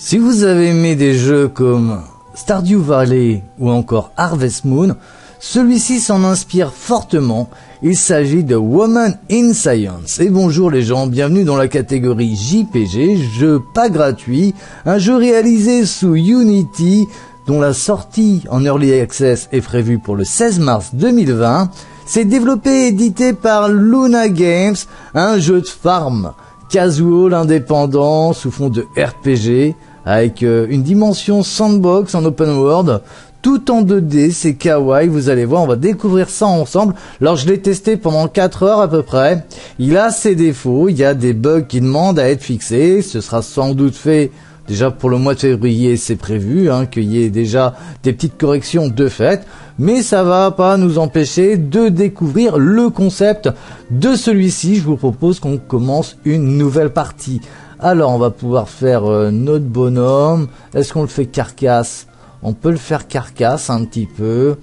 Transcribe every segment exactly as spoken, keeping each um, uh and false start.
Si vous avez aimé des jeux comme Stardew Valley ou encore Harvest Moon, celui-ci s'en inspire fortement. Il s'agit de Women in Science. Et bonjour les gens, bienvenue dans la catégorie J P G, jeu pas gratuit, un jeu réalisé sous Unity, dont la sortie en Early Access est prévue pour le seize mars deux mille vingt. C'est développé et édité par Luna Games, un jeu de farm, casual, indépendant, sous fond de R P G, avec euh, une dimension sandbox en open world, tout en deux D, c'est kawaii, vous allez voir, on va découvrir ça ensemble. Alors je l'ai testé pendant quatre heures à peu près, il a ses défauts, il y a des bugs qui demandent à être fixés, ce sera sans doute fait déjà pour le mois de février, c'est prévu, hein, qu'il y ait déjà des petites corrections de fait, mais ça va pas nous empêcher de découvrir le concept de celui-ci. Je vous propose qu'on commence une nouvelle partie. Alors on va pouvoir faire euh, notre bonhomme. Est-ce qu'on le fait carcasse? On peut le faire carcasse un petit peu.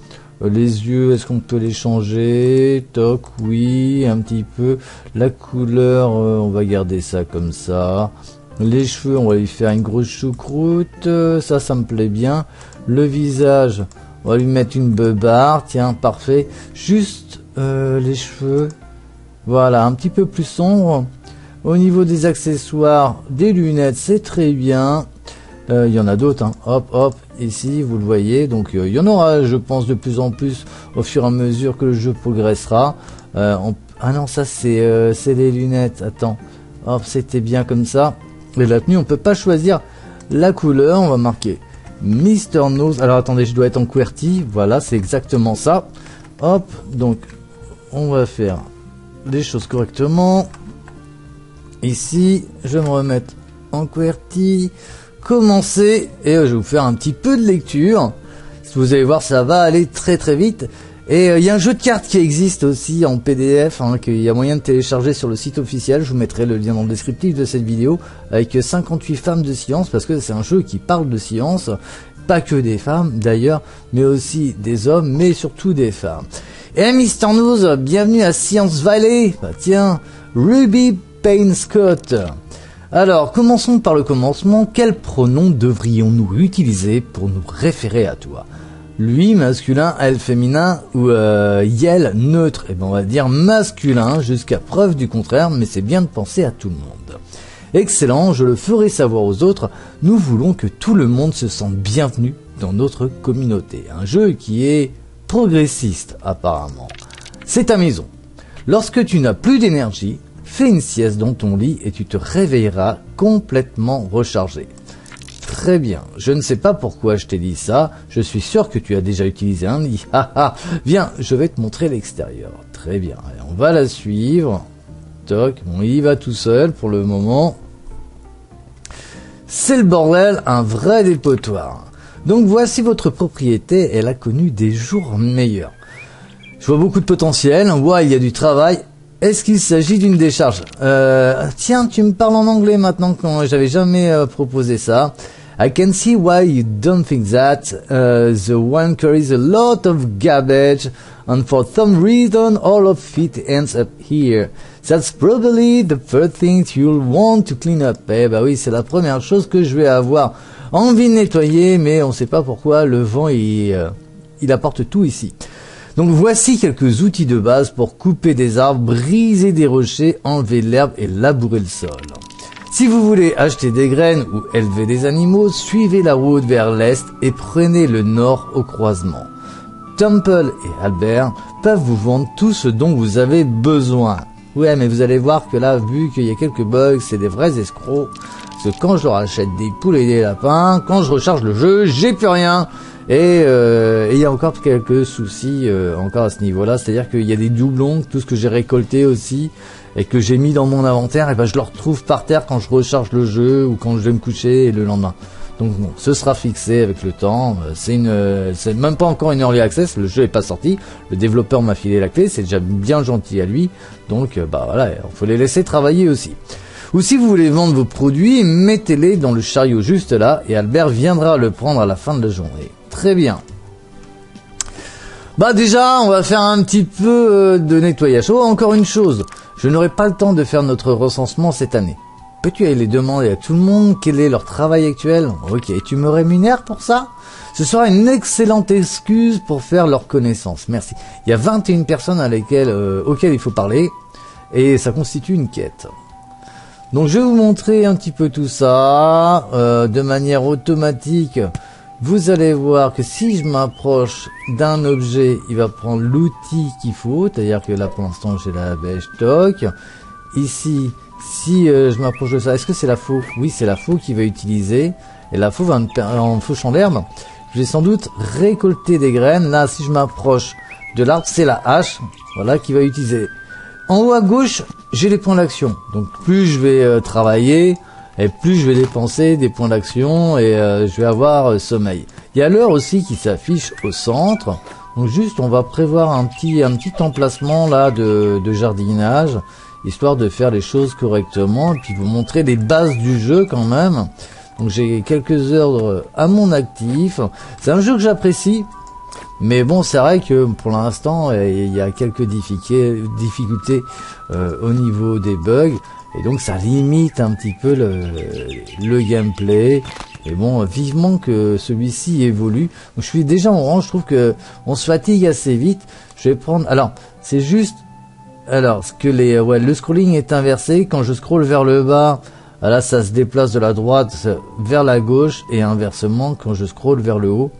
Euh, les yeux, est-ce qu'on peut les changer? Toc, oui, un petit peu. La couleur, euh, on va garder ça comme ça. Les cheveux, on va lui faire une grosse choucroute. Euh, ça, ça me plaît bien. Le visage, on va lui mettre une beubare. Tiens, parfait. Juste euh, les cheveux. Voilà, un petit peu plus sombre. Au niveau des accessoires, des lunettes, c'est très bien. Il euh, y en a d'autres, hein. Hop, hop, ici, vous le voyez. Donc, il euh, y en aura, je pense, de plus en plus au fur et à mesure que le jeu progressera. Euh, on... Ah non, ça, c'est euh, c'est les lunettes. Attends, hop, c'était bien comme ça. Mais la tenue, on peut pas choisir la couleur. On va marquer MrNause. Alors, attendez, je dois être en QWERTY. Voilà, c'est exactement ça. Hop, donc, on va faire les choses correctement. Ici, je vais me remettre en QWERTY, commencer, et euh, je vais vous faire un petit peu de lecture. Vous allez voir, ça va aller très très vite. Et il euh, y a un jeu de cartes qui existe aussi en P D F, hein, qu'il y a moyen de télécharger sur le site officiel. Je vous mettrai le lien dans le descriptif de cette vidéo, avec cinquante-huit femmes de science, parce que c'est un jeu qui parle de science, pas que des femmes d'ailleurs, mais aussi des hommes, mais surtout des femmes. Et MrNause, bienvenue à Science Valley. Bah tiens, Ruby Scott. Alors, commençons par le commencement. Quel pronom devrions-nous utiliser pour nous référer à toi? Lui, masculin, elle, féminin, ou euh, yel, neutre. Eh bien, on va dire masculin, jusqu'à preuve du contraire, mais c'est bien de penser à tout le monde. Excellent, je le ferai savoir aux autres. Nous voulons que tout le monde se sente bienvenu dans notre communauté. Un jeu qui est progressiste, apparemment. C'est ta maison. Lorsque tu n'as plus d'énergie, fais une sieste dans ton lit et tu te réveilleras complètement rechargé. Très bien. Je ne sais pas pourquoi je t'ai dit ça. Je suis sûr que tu as déjà utilisé un lit. Viens, je vais te montrer l'extérieur. Très bien. Allez, on va la suivre. Toc. Mon lit va tout seul pour le moment. C'est le bordel, un vrai dépotoir. Donc voici votre propriété. Elle a connu des jours meilleurs. Je vois beaucoup de potentiel. Ouais, il y a du travail. Est-ce qu'il s'agit d'une décharge? euh, Tiens, tu me parles en anglais maintenant, quand j'avais jamais euh, proposé ça. I can see why you don't think that. Uh, the one carries a lot of garbage, and for some reason all of it ends up here. That's probably the first thing you'll want to clean up. Eh bah oui, c'est la première chose que je vais avoir envie de nettoyer, mais on ne sait pas pourquoi le vent il, euh, il apporte tout ici. Donc voici quelques outils de base pour couper des arbres, briser des rochers, enlever l'herbe et labourer le sol. Si vous voulez acheter des graines ou élever des animaux, suivez la route vers l'est et prenez le nord au croisement. Temple et Albert peuvent vous vendre tout ce dont vous avez besoin. Ouais, mais vous allez voir que là, vu qu'il y a quelques bugs, c'est des vrais escrocs. Parce que quand je leur achète des poules et des lapins, quand je recharge le jeu, j'ai plus rien. Et il euh, y a encore quelques soucis euh, encore à ce niveau-là, c'est-à-dire qu'il y a des doublons, tout ce que j'ai récolté aussi et que j'ai mis dans mon inventaire, et ben je le retrouve par terre quand je recharge le jeu ou quand je vais me coucher et le lendemain. Donc bon, ce sera fixé avec le temps. C'est une, euh, c'est même pas encore une early access, le jeu est pas sorti, le développeur m'a filé la clé, c'est déjà bien gentil à lui. Donc euh, bah voilà, il faut les laisser travailler aussi. Ou si vous voulez vendre vos produits, mettez-les dans le chariot juste là et Albert viendra le prendre à la fin de la journée. Très bien. Bah déjà, on va faire un petit peu de nettoyage. Oh, encore une chose. Je n'aurai pas le temps de faire notre recensement cette année. Peux-tu aller demander à tout le monde quel est leur travail actuel? Ok, tu me rémunères pour ça? Ce sera une excellente excuse pour faire leur connaissance. Merci. Il y a vingt et une personnes à lesquelles, euh, auxquelles il faut parler. Et ça constitue une quête. Donc je vais vous montrer un petit peu tout ça. Euh, de manière automatique, vous allez voir que si je m'approche d'un objet, il va prendre l'outil qu'il faut. C'est-à-dire que là pour l'instant j'ai la bêche toc. Ici, si euh, je m'approche de ça, est-ce que c'est la faux? Oui, c'est la faux qui va utiliser. Et la faux va me en fauchant l'herbe. Je vais sans doute récolter des graines. Là, si je m'approche de l'arbre, c'est la hache, voilà, qui va utiliser. En haut à gauche, j'ai les points d'action. Donc plus je vais euh, travailler, et plus je vais dépenser des points d'action, et euh, je vais avoir euh, sommeil. Il y a l'heure aussi qui s'affiche au centre. Donc juste, on va prévoir un petit un petit emplacement là de, de jardinage, histoire de faire les choses correctement, et puis vous montrer les bases du jeu quand même. Donc j'ai quelques heures à mon actif. C'est un jeu que j'apprécie, mais bon, c'est vrai que pour l'instant, il y a quelques difficultés euh, au niveau des bugs, et donc ça limite un petit peu le, le gameplay. Et bon, vivement que celui-ci évolue. Donc je suis déjà en rang, je trouve que on se fatigue assez vite. Je vais prendre... Alors, c'est juste... Alors, ce que les, ouais, le scrolling est inversé. Quand je scrolle vers le bas, là, ça se déplace de la droite vers la gauche, et inversement quand je scrolle vers le haut.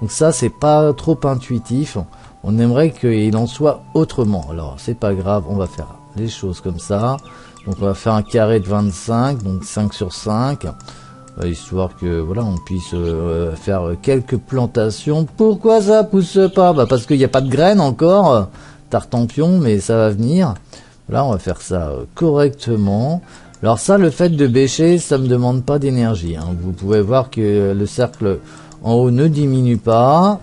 Donc ça, c'est pas trop intuitif. On aimerait qu'il en soit autrement. Alors, c'est pas grave, on va faire les choses comme ça. Donc, on va faire un carré de vingt-cinq, donc cinq sur cinq, histoire que voilà, on puisse euh, faire quelques plantations. Pourquoi ça pousse pas? Bah, parce qu'il n'y a pas de graines encore. Tartampion, mais ça va venir. Là, on va faire ça euh, correctement. Alors ça, le fait de bêcher, ça me demande pas d'énergie, hein. Vous pouvez voir que le cercle en haut ne diminue pas.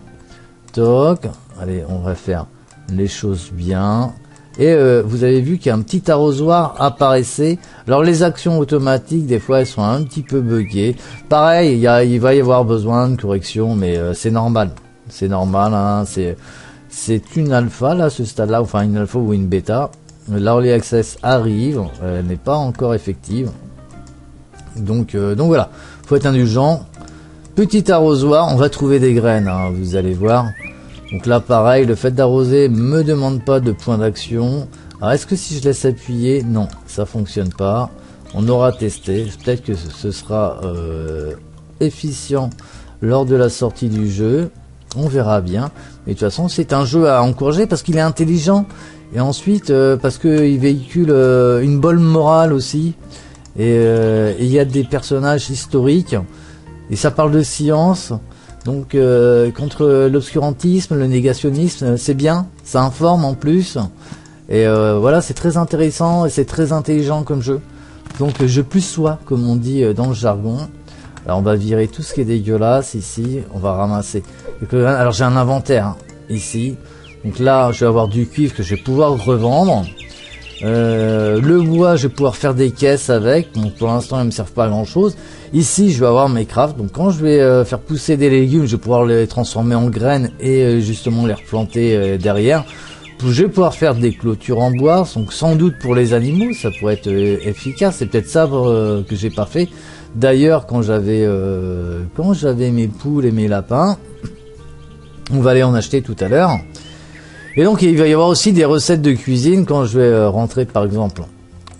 Toc. Allez, on va faire les choses bien. Et euh, vous avez vu qu'un petit arrosoir apparaissait. Alors les actions automatiques, des fois, elles sont un petit peu buggées. Pareil, y a, il va y avoir besoin de correction, mais euh, c'est normal. C'est normal, hein, c'est... C'est une alpha là, ce stade là, enfin une alpha ou une bêta. L'early access arrive, elle n'est pas encore effective. Donc, euh, donc voilà, faut être indulgent. Petit arrosoir, on va trouver des graines, hein, vous allez voir. Donc là pareil, le fait d'arroser me demande pas de point d'action. Alors est-ce que si je laisse appuyer, non, ça fonctionne pas. On aura testé, peut-être que ce sera euh, efficient lors de la sortie du jeu. On verra bien, mais de toute façon c'est un jeu à encourager parce qu'il est intelligent, et ensuite euh, parce qu'il véhicule euh, une bonne morale aussi, et il euh, y a des personnages historiques, et ça parle de science, donc euh, contre l'obscurantisme, le négationnisme, c'est bien, ça informe en plus, et euh, voilà, c'est très intéressant et c'est très intelligent comme jeu, donc je plus sois comme on dit dans le jargon. Alors on va virer tout ce qui est dégueulasse ici, on va ramasser. Alors j'ai un inventaire hein, ici, donc là je vais avoir du cuivre que je vais pouvoir revendre. Euh, le bois je vais pouvoir faire des caisses avec, donc pour l'instant elles ne me servent pas à grand chose. Ici je vais avoir mes crafts, donc quand je vais euh, faire pousser des légumes, je vais pouvoir les transformer en graines et euh, justement les replanter euh, derrière. Je vais pouvoir faire des clôtures en bois, donc sans doute pour les animaux, ça pourrait être euh, efficace, c'est peut-être ça euh, que j'ai pas fait. D'ailleurs, quand j'avais euh, quand j'avais mes poules et mes lapins, on va aller en acheter tout à l'heure. Et donc, il va y avoir aussi des recettes de cuisine quand je vais euh, rentrer, par exemple,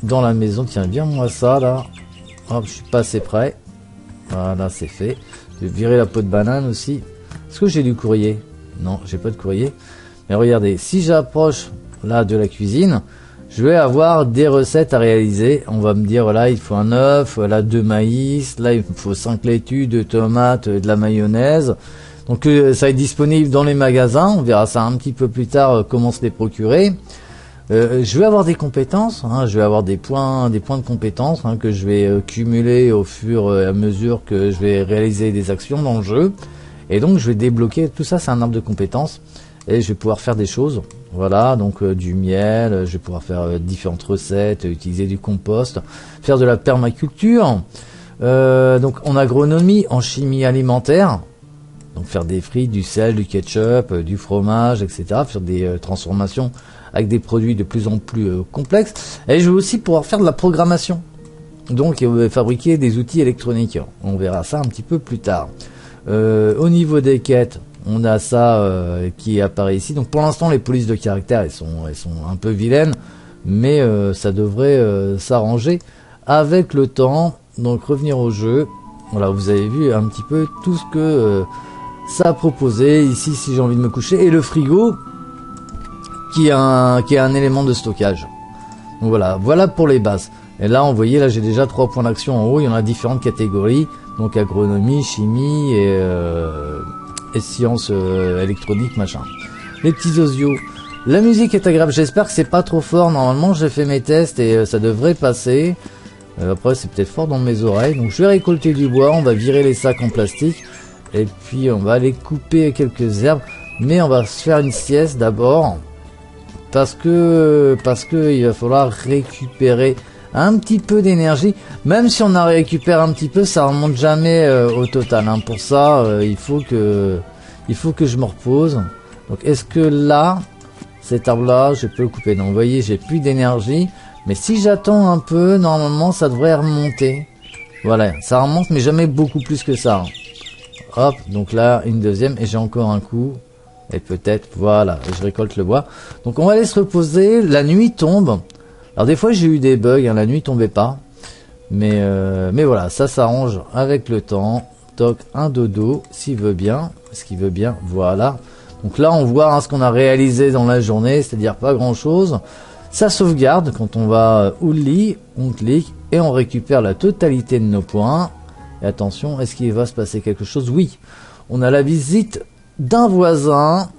dans la maison. Tiens, bien moi ça, là. Hop, je suis pas assez près. Voilà, c'est fait. Je vais virer la peau de banane aussi. Est-ce que j'ai du courrier? Non, j'ai pas de courrier. Mais regardez, si j'approche, là, de la cuisine... Je vais avoir des recettes à réaliser. On va me dire, là, il faut un œuf, là, deux maïs, là, il faut cinq laitues, deux tomates, de la mayonnaise. Donc, euh, ça est disponible dans les magasins. On verra ça un petit peu plus tard, euh, comment se les procurer. Euh, je vais avoir des compétences, hein, je vais avoir des points, des points de compétences hein, que je vais euh, cumuler au fur et à mesure que je vais réaliser des actions dans le jeu. Et donc, je vais débloquer, tout ça, c'est un arbre de compétences. Et je vais pouvoir faire des choses, voilà, donc euh, du miel, euh, je vais pouvoir faire euh, différentes recettes, euh, utiliser du compost, faire de la permaculture, euh, donc en agronomie, en chimie alimentaire, donc faire des frites, du sel, du ketchup, euh, du fromage, et cetera, faire des euh, transformations avec des produits de plus en plus euh, complexes, et je vais aussi pouvoir faire de la programmation. Donc euh, fabriquer des outils électroniques. On verra ça un petit peu plus tard. Euh, au niveau des quêtes, on a ça euh, qui apparaît ici. Donc pour l'instant les polices de caractère elles sont, elles sont un peu vilaines, mais euh, ça devrait euh, s'arranger avec le temps. Donc revenir au jeu. Voilà, vous avez vu un petit peu tout ce que euh, ça a proposé. Ici, si j'ai envie de me coucher, et le frigo qui est un, qui est un élément de stockage. Donc voilà, voilà pour les bases. Et là, vous voyez, là j'ai déjà trois points d'action en haut. Il y en a différentes catégories, donc agronomie, chimie et, euh, et sciences euh, électroniques, machin. Les petits osios. La musique est agréable. J'espère que c'est pas trop fort. Normalement, j'ai fait mes tests et euh, ça devrait passer. Euh, après, c'est peut-être fort dans mes oreilles. Donc, je vais récolter du bois. On va virer les sacs en plastique et puis on va aller couper quelques herbes. Mais on va se faire une sieste d'abord parce que parce que il va falloir récupérer un petit peu d'énergie. Même si on en récupère un petit peu, ça remonte jamais euh, au total, hein. Pour ça euh, il faut que il faut que je me repose. Donc est-ce que là cet arbre là je peux le couper? Donc vous voyez, j'ai plus d'énergie, mais si j'attends un peu, normalement ça devrait remonter. Voilà, ça remonte, mais jamais beaucoup plus que ça, hein. Hop, donc là une deuxième et j'ai encore un coup et peut-être, voilà, je récolte le bois. Donc on va aller se reposer. La nuit tombe. Alors des fois j'ai eu des bugs, hein, la nuit tombait pas, mais euh, mais voilà, ça s'arrange avec le temps. Toc, un dodo s'il veut bien, ce qu'il veut bien, voilà. Donc là on voit, hein, ce qu'on a réalisé dans la journée, c'est-à-dire pas grand-chose. Ça sauvegarde quand on va au lit, on clique et on récupère la totalité de nos points. Et attention, est-ce qu'il va se passer quelque chose? Oui, on a la visite d'un voisin.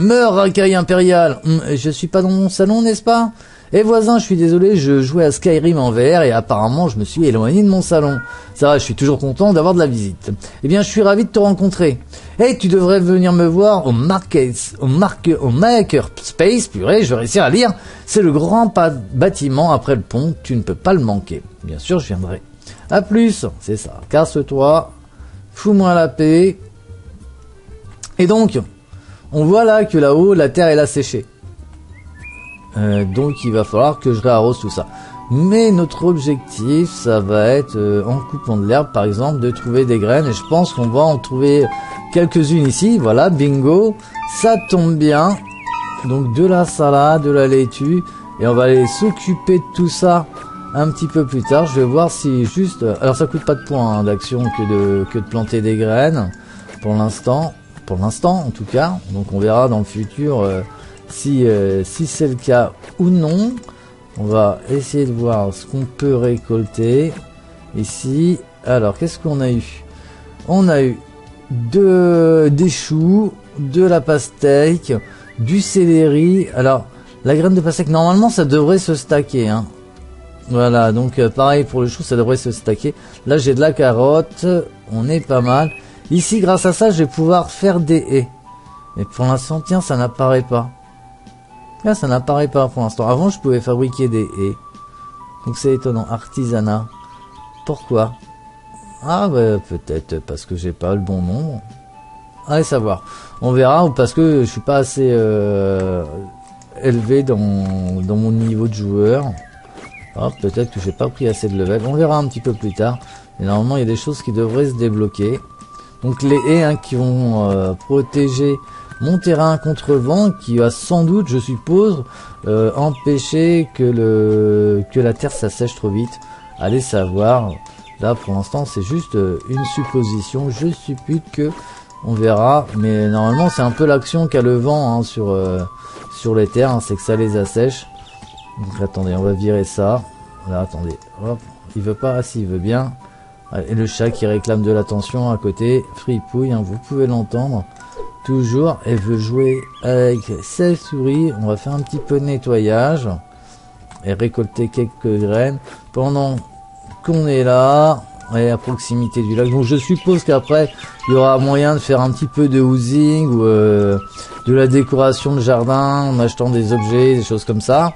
Meurs, racaille impériale. Je suis pas dans mon salon, n'est-ce pas? Et voisin, je suis désolé, je jouais à Skyrim en V R et apparemment je me suis éloigné de mon salon. Ça va, je suis toujours content d'avoir de la visite. Eh bien, je suis ravi de te rencontrer. Hey, tu devrais venir me voir au Market, au Market, au Maker Space, purée, je vais réussir à lire. C'est le grand bâtiment après le pont, tu ne peux pas le manquer. Bien sûr, je viendrai. À plus, c'est ça. Casse-toi, fous-moi la paix. Et donc, on voit là que là-haut, la terre est là séchée. Euh, donc il va falloir que je réarrose tout ça. Mais notre objectif, ça va être euh, en coupant de l'herbe par exemple, de trouver des graines. Et je pense qu'on va en trouver quelques-unes ici. Voilà, bingo, ça tombe bien. Donc de la salade, de la laitue. Et on va aller s'occuper de tout ça un petit peu plus tard. Je vais voir si juste... Alors ça coûte pas de points, hein, d'action que de, que de planter des graines. Pour l'instant, pour l'instant en tout cas. Donc on verra dans le futur... Euh, Si, euh, si c'est le cas ou non. On va essayer de voir ce qu'on peut récolter ici. Alors qu'est-ce qu'on a eu? On a eu de, des choux, de la pastèque, du céleri. Alors la graine de pastèque normalement ça devrait se stacker, hein. Voilà, donc euh, pareil pour le chou, ça devrait se stacker. Là j'ai de la carotte, on est pas mal. Ici grâce à ça je vais pouvoir faire des haies. Mais pour l'instant tiens, ça n'apparaît pas. Là, ça n'apparaît pas pour l'instant. Avant, je pouvais fabriquer des haies. Donc, c'est étonnant. Artisanat. Pourquoi? Ah, bah, peut-être parce que j'ai pas le bon nombre. Allez savoir. On verra, ou parce que je suis pas assez euh, élevé dans, dans mon niveau de joueur. Ah, peut-être que j'ai pas pris assez de level. On verra un petit peu plus tard. Mais normalement, il y a des choses qui devraient se débloquer. Donc, les haies, hein, qui vont euh, protéger... mon terrain contre le vent, qui va sans doute, je suppose, euh, empêcher que le que la terre s'assèche trop vite. Allez savoir. Là, pour l'instant, c'est juste une supposition. Je suppute que on verra, mais normalement, c'est un peu l'action qu'a le vent, hein, sur euh, sur les terres, hein, c'est que ça les assèche. Donc attendez, on va virer ça. Là, attendez. Hop, il veut pas, ah, s'il veut bien. Et le chat qui réclame de l'attention à côté, fripouille, hein, vous pouvez l'entendre. Toujours, elle veut jouer avec sa souris. On va faire un petit peu de nettoyage et récolter quelques graines pendant qu'on est là et à proximité du lac. Donc je suppose qu'après il y aura moyen de faire un petit peu de housing ou euh, de la décoration de jardin en achetant des objets, des choses comme ça.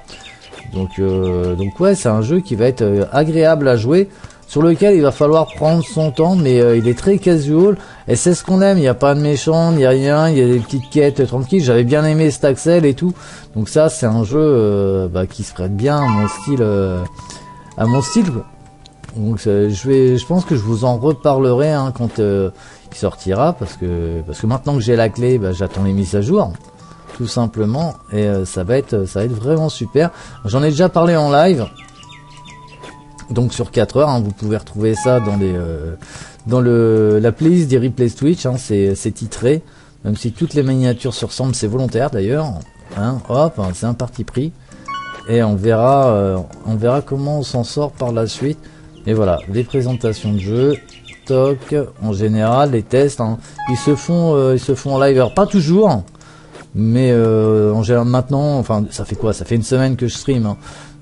Donc euh, donc ouais, c'est un jeu qui va être euh, agréable à jouer, sur lequel il va falloir prendre son temps, mais euh, il est très casual, et c'est ce qu'on aime. Il n'y a pas de méchant, il n'y a rien, il y a des petites quêtes tranquilles. J'avais bien aimé Staxel et tout, donc ça c'est un jeu euh, bah, qui se prête bien à mon style, euh, à mon style quoi. Donc je vais, je pense que je vous en reparlerai hein, quand euh, il sortira, parce que parce que maintenant que j'ai la clé, bah, j'attends les mises à jour, tout simplement, et euh, ça va être, ça va être vraiment super. J'en ai déjà parlé en live, donc sur quatre heures, hein, vous pouvez retrouver ça dans les euh, dans le la playlist des replays Twitch. Hein, c'est c'est titré, même si toutes les miniatures se ressemblent, c'est volontaire d'ailleurs. Hein, hop, c'est un parti pris. Et on verra, euh, on verra comment on s'en sort par la suite. Et voilà, les présentations de jeux, toc, en général, les tests, hein, ils se font, euh, ils se font en live, alors pas toujours, mais euh, en général maintenant, enfin, ça fait quoi? Ça fait une semaine que je stream, hein,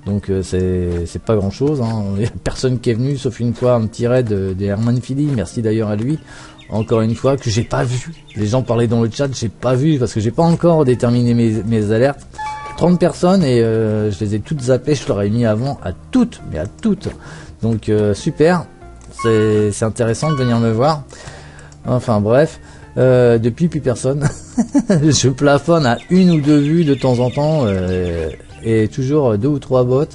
donc euh, c'est pas grand chose. Hein. Il n'y a personne qui est venu, sauf une fois un petit raid euh, des Herman Philly, merci d'ailleurs à lui, encore une fois, que j'ai pas vu. Les gens parlaient dans le chat, j'ai pas vu, parce que j'ai pas encore déterminé mes, mes alertes. trente personnes et euh, je les ai toutes zappées, je leur ai mis avant à toutes, mais à toutes. Donc euh, super, c'est intéressant de venir me voir. Enfin bref, euh, depuis plus personne. Je plafonne à une ou deux vues de temps en temps euh, et toujours deux ou trois bots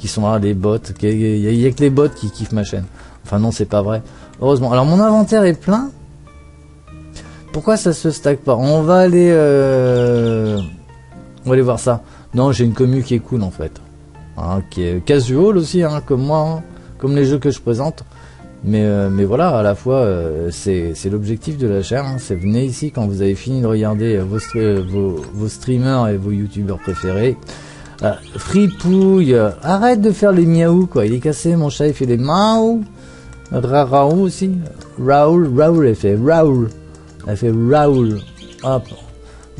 qui sont là, des bots. Il n'y a, a que les bots qui kiffent ma chaîne. Enfin non, c'est pas vrai. Heureusement. Alors mon inventaire est plein. Pourquoi ça se stack pas? On va aller... Euh On va aller voir ça. Non, j'ai une commu qui est cool en fait. Hein, qui est casual aussi, hein, comme moi, hein, comme les jeux que je présente. Mais, euh, mais voilà, à la fois, euh, c'est l'objectif de la chaîne. Hein, c'est venez ici quand vous avez fini de regarder vos, vos, vos streamers et vos youtubeurs préférés. Euh, Fripouille, euh, arrête de faire les miaou quoi. Il est cassé, mon chat, il fait des maou. Ra Raoul aussi. Raoul, Raoul, elle fait Raoul. Elle fait Raoul. Hop.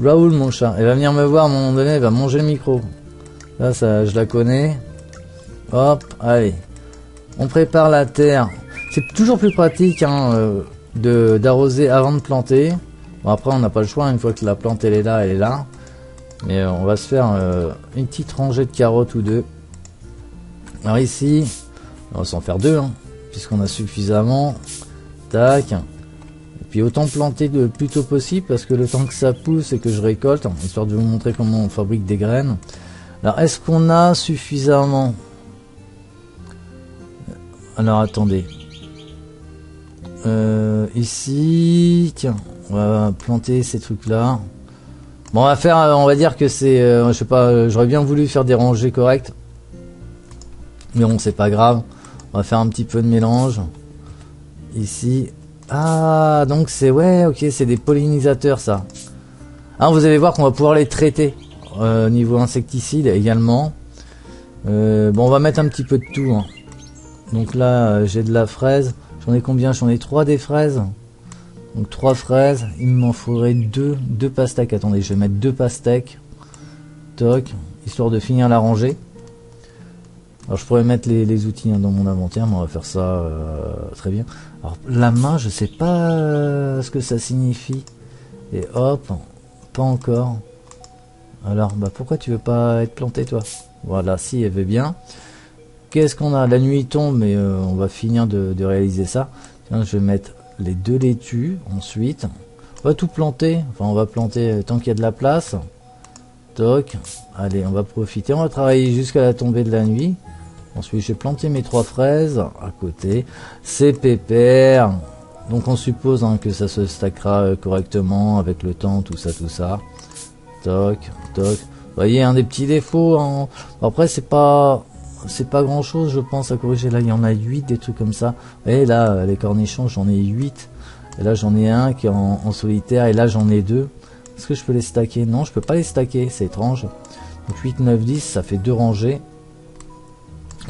Raoul, mon chat, elle va venir me voir à un moment donné, elle va manger le micro. Là, ça, je la connais. Hop, allez. On prépare la terre. C'est toujours plus pratique hein, de d'arroser avant de planter. Bon, après, on n'a pas le choix. Une fois que la plante, elle est là, elle est là. Mais euh, on va se faire euh, une petite rangée de carottes ou deux. Alors ici, on va s'en faire deux, hein, puisqu'on a suffisamment. Tac. Puis autant planter le plus tôt possible parce que le temps que ça pousse et que je récolte, histoire de vous montrer comment on fabrique des graines. Alors est-ce qu'on a suffisamment? Alors attendez. Euh, ici, tiens, on va planter ces trucs-là. Bon, on va faire, on va dire que c'est, euh, je sais pas, j'aurais bien voulu faire des rangées correctes, mais bon, c'est pas grave. On va faire un petit peu de mélange ici. Ah, donc c'est... Ouais, ok, c'est des pollinisateurs, ça. Ah, vous allez voir qu'on va pouvoir les traiter. Euh, niveau insecticide, également. Euh, bon, on va mettre un petit peu de tout. Hein. Donc là, euh, j'ai de la fraise. J'en ai combien? J'en ai trois des fraises. Donc trois fraises. Il m'en faudrait deux. Deux pastèques. Attendez, je vais mettre deux pastèques. Toc. Histoire de finir la rangée. Alors, je pourrais mettre les, les outils hein, dans mon inventaire, mais on va faire ça euh, très bien. Alors, la main, je sais pas euh, ce que ça signifie. Et hop, pas encore. Alors, bah pourquoi tu veux pas être planté, toi? Voilà, si, elle veut bien. Qu'est-ce qu'on a? La nuit tombe, mais euh, on va finir de, de réaliser ça. Tiens, je vais mettre les deux laitues, ensuite. On va tout planter. Enfin, on va planter tant qu'il y a de la place. Toc. Allez, on va profiter. On va travailler jusqu'à la tombée de la nuit. Ensuite, j'ai planté mes trois fraises à côté. C'est pépère. Donc, on suppose hein, que ça se stackera correctement avec le temps, tout ça, tout ça. Toc, toc. Vous voyez, un des petits défauts. Hein. Après, c'est pas, c'est pas grand chose, je pense, à corriger. Là, il y en a huit, des trucs comme ça. Et là, les cornichons, j'en ai huit. Et là, j'en ai un qui est en, en solitaire. Et là, j'en ai deux. Est-ce que je peux les stacker? Non, je peux pas les stacker. C'est étrange. Donc, huit, neuf, dix, ça fait deux rangées.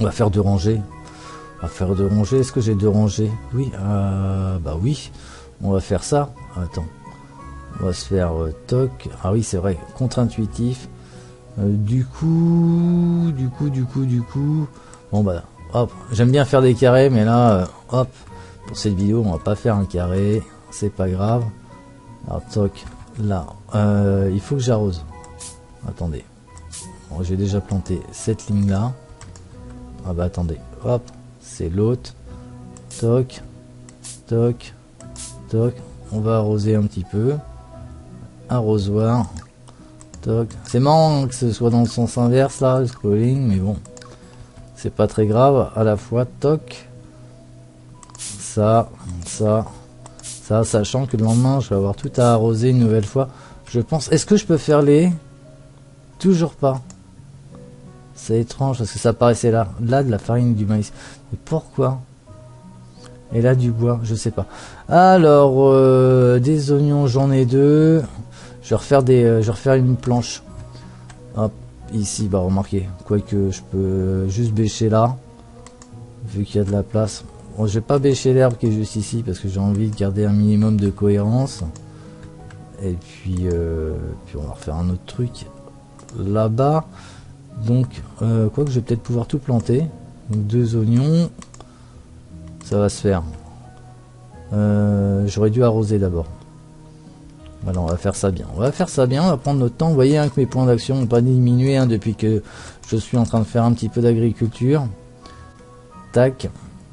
On va faire deux rangées. On va faire deux rangées. Est-ce que j'ai deux rangées? Oui. Euh, bah oui. On va faire ça. Attends. On va se faire euh, toc. Ah oui, c'est vrai. Contre-intuitif. Euh, du coup, du coup, du coup, du coup. Bon bah, hop. J'aime bien faire des carrés, mais là, euh, hop. Pour cette vidéo, on va pas faire un carré. C'est pas grave. Alors toc. Là. Euh, il faut que j'arrose. Attendez. Bon, j'ai déjà planté cette ligne-là. Ah bah attendez, hop, c'est l'autre, toc, toc, toc, on va arroser un petit peu, arrosoir, toc, c'est marrant que ce soit dans le sens inverse là, le scrolling, mais bon, c'est pas très grave, à la fois, toc, ça, ça, ça, sachant que le lendemain je vais avoir tout à arroser une nouvelle fois, je pense. Est-ce que je peux faire les... Toujours pas. C'est étrange parce que ça paraissait là. Là, de la farine, du maïs. Mais pourquoi? Et là, du bois, je sais pas. Alors, euh, des oignons, j'en ai deux. Je vais refaire des, euh, je vais refaire une planche. Hop, ici, bah remarquez. Quoique, je peux juste bêcher là. Vu qu'il y a de la place. Bon, je vais pas bêcher l'herbe qui est juste ici parce que j'ai envie de garder un minimum de cohérence. Et puis, euh, puis on va refaire un autre truc là-bas. Donc, euh, quoi que je vais peut-être pouvoir tout planter. Donc, deux oignons. Ça va se faire. Euh, J'aurais dû arroser d'abord. Voilà, on va faire ça bien. On va faire ça bien, on va prendre notre temps. Vous voyez hein, que mes points d'action n'ont pas diminué hein, depuis que je suis en train de faire un petit peu d'agriculture. Tac.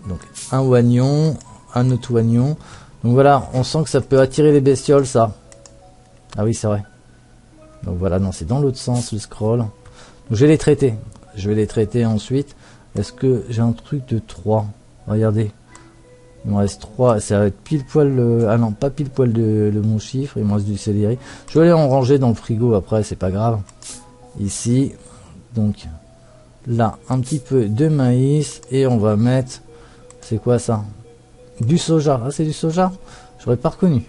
Donc, un oignon, un autre oignon. Donc voilà, on sent que ça peut attirer les bestioles, ça. Ah oui, c'est vrai. Donc voilà, non, c'est dans l'autre sens, le scroll. Je vais les traiter. Je vais les traiter ensuite. Est-ce que j'ai un truc de trois? Regardez. Il me reste trois. Ça va être pile poil. Le... Ah non, pas pile poil de, le bon chiffre. Il me reste du céleri. Je vais aller en ranger dans le frigo après. C'est pas grave. Ici. Donc là, un petit peu de maïs. Et on va mettre. C'est quoi ça? Du soja. Ah, c'est du soja? J'aurais pas reconnu.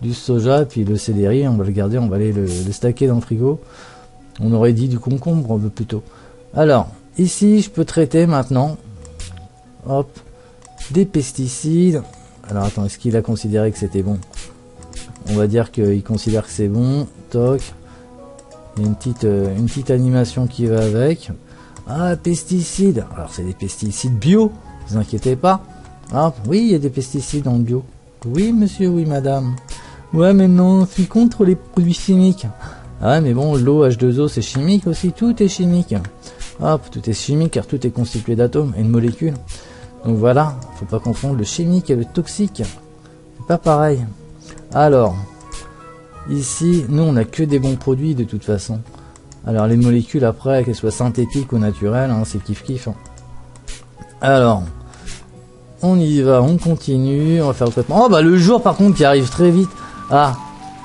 Du soja. Puis le céleri. On va le garder. On va aller le, le stacker dans le frigo. On aurait dit du concombre, plutôt. Alors, ici, je peux traiter maintenant. Hop. Des pesticides. Alors, attends, est-ce qu'il a considéré que c'était bon? On va dire qu'il considère que c'est bon. Toc. Il y a une petite, euh, une petite animation qui va avec. Ah, pesticides. Alors, c'est des pesticides bio. Ne vous inquiétez pas. Hop. Oui, il y a des pesticides dans le bio. Oui, monsieur, oui, madame. Ouais, mais non, je suis contre les produits chimiques. Ah mais bon, l'eau H deux O c'est chimique aussi, tout est chimique. Hop, tout est chimique car tout est constitué d'atomes et de molécules. Donc voilà, faut pas confondre le chimique et le toxique. C'est pas pareil. Alors, ici, nous on a que des bons produits de toute façon. Alors les molécules après, qu'elles soient synthétiques ou naturelles, hein, c'est kiff kiff. Hein. Alors, on y va, on continue, on va faire le traitement. Oh bah le jour par contre qui arrive très vite. Ah,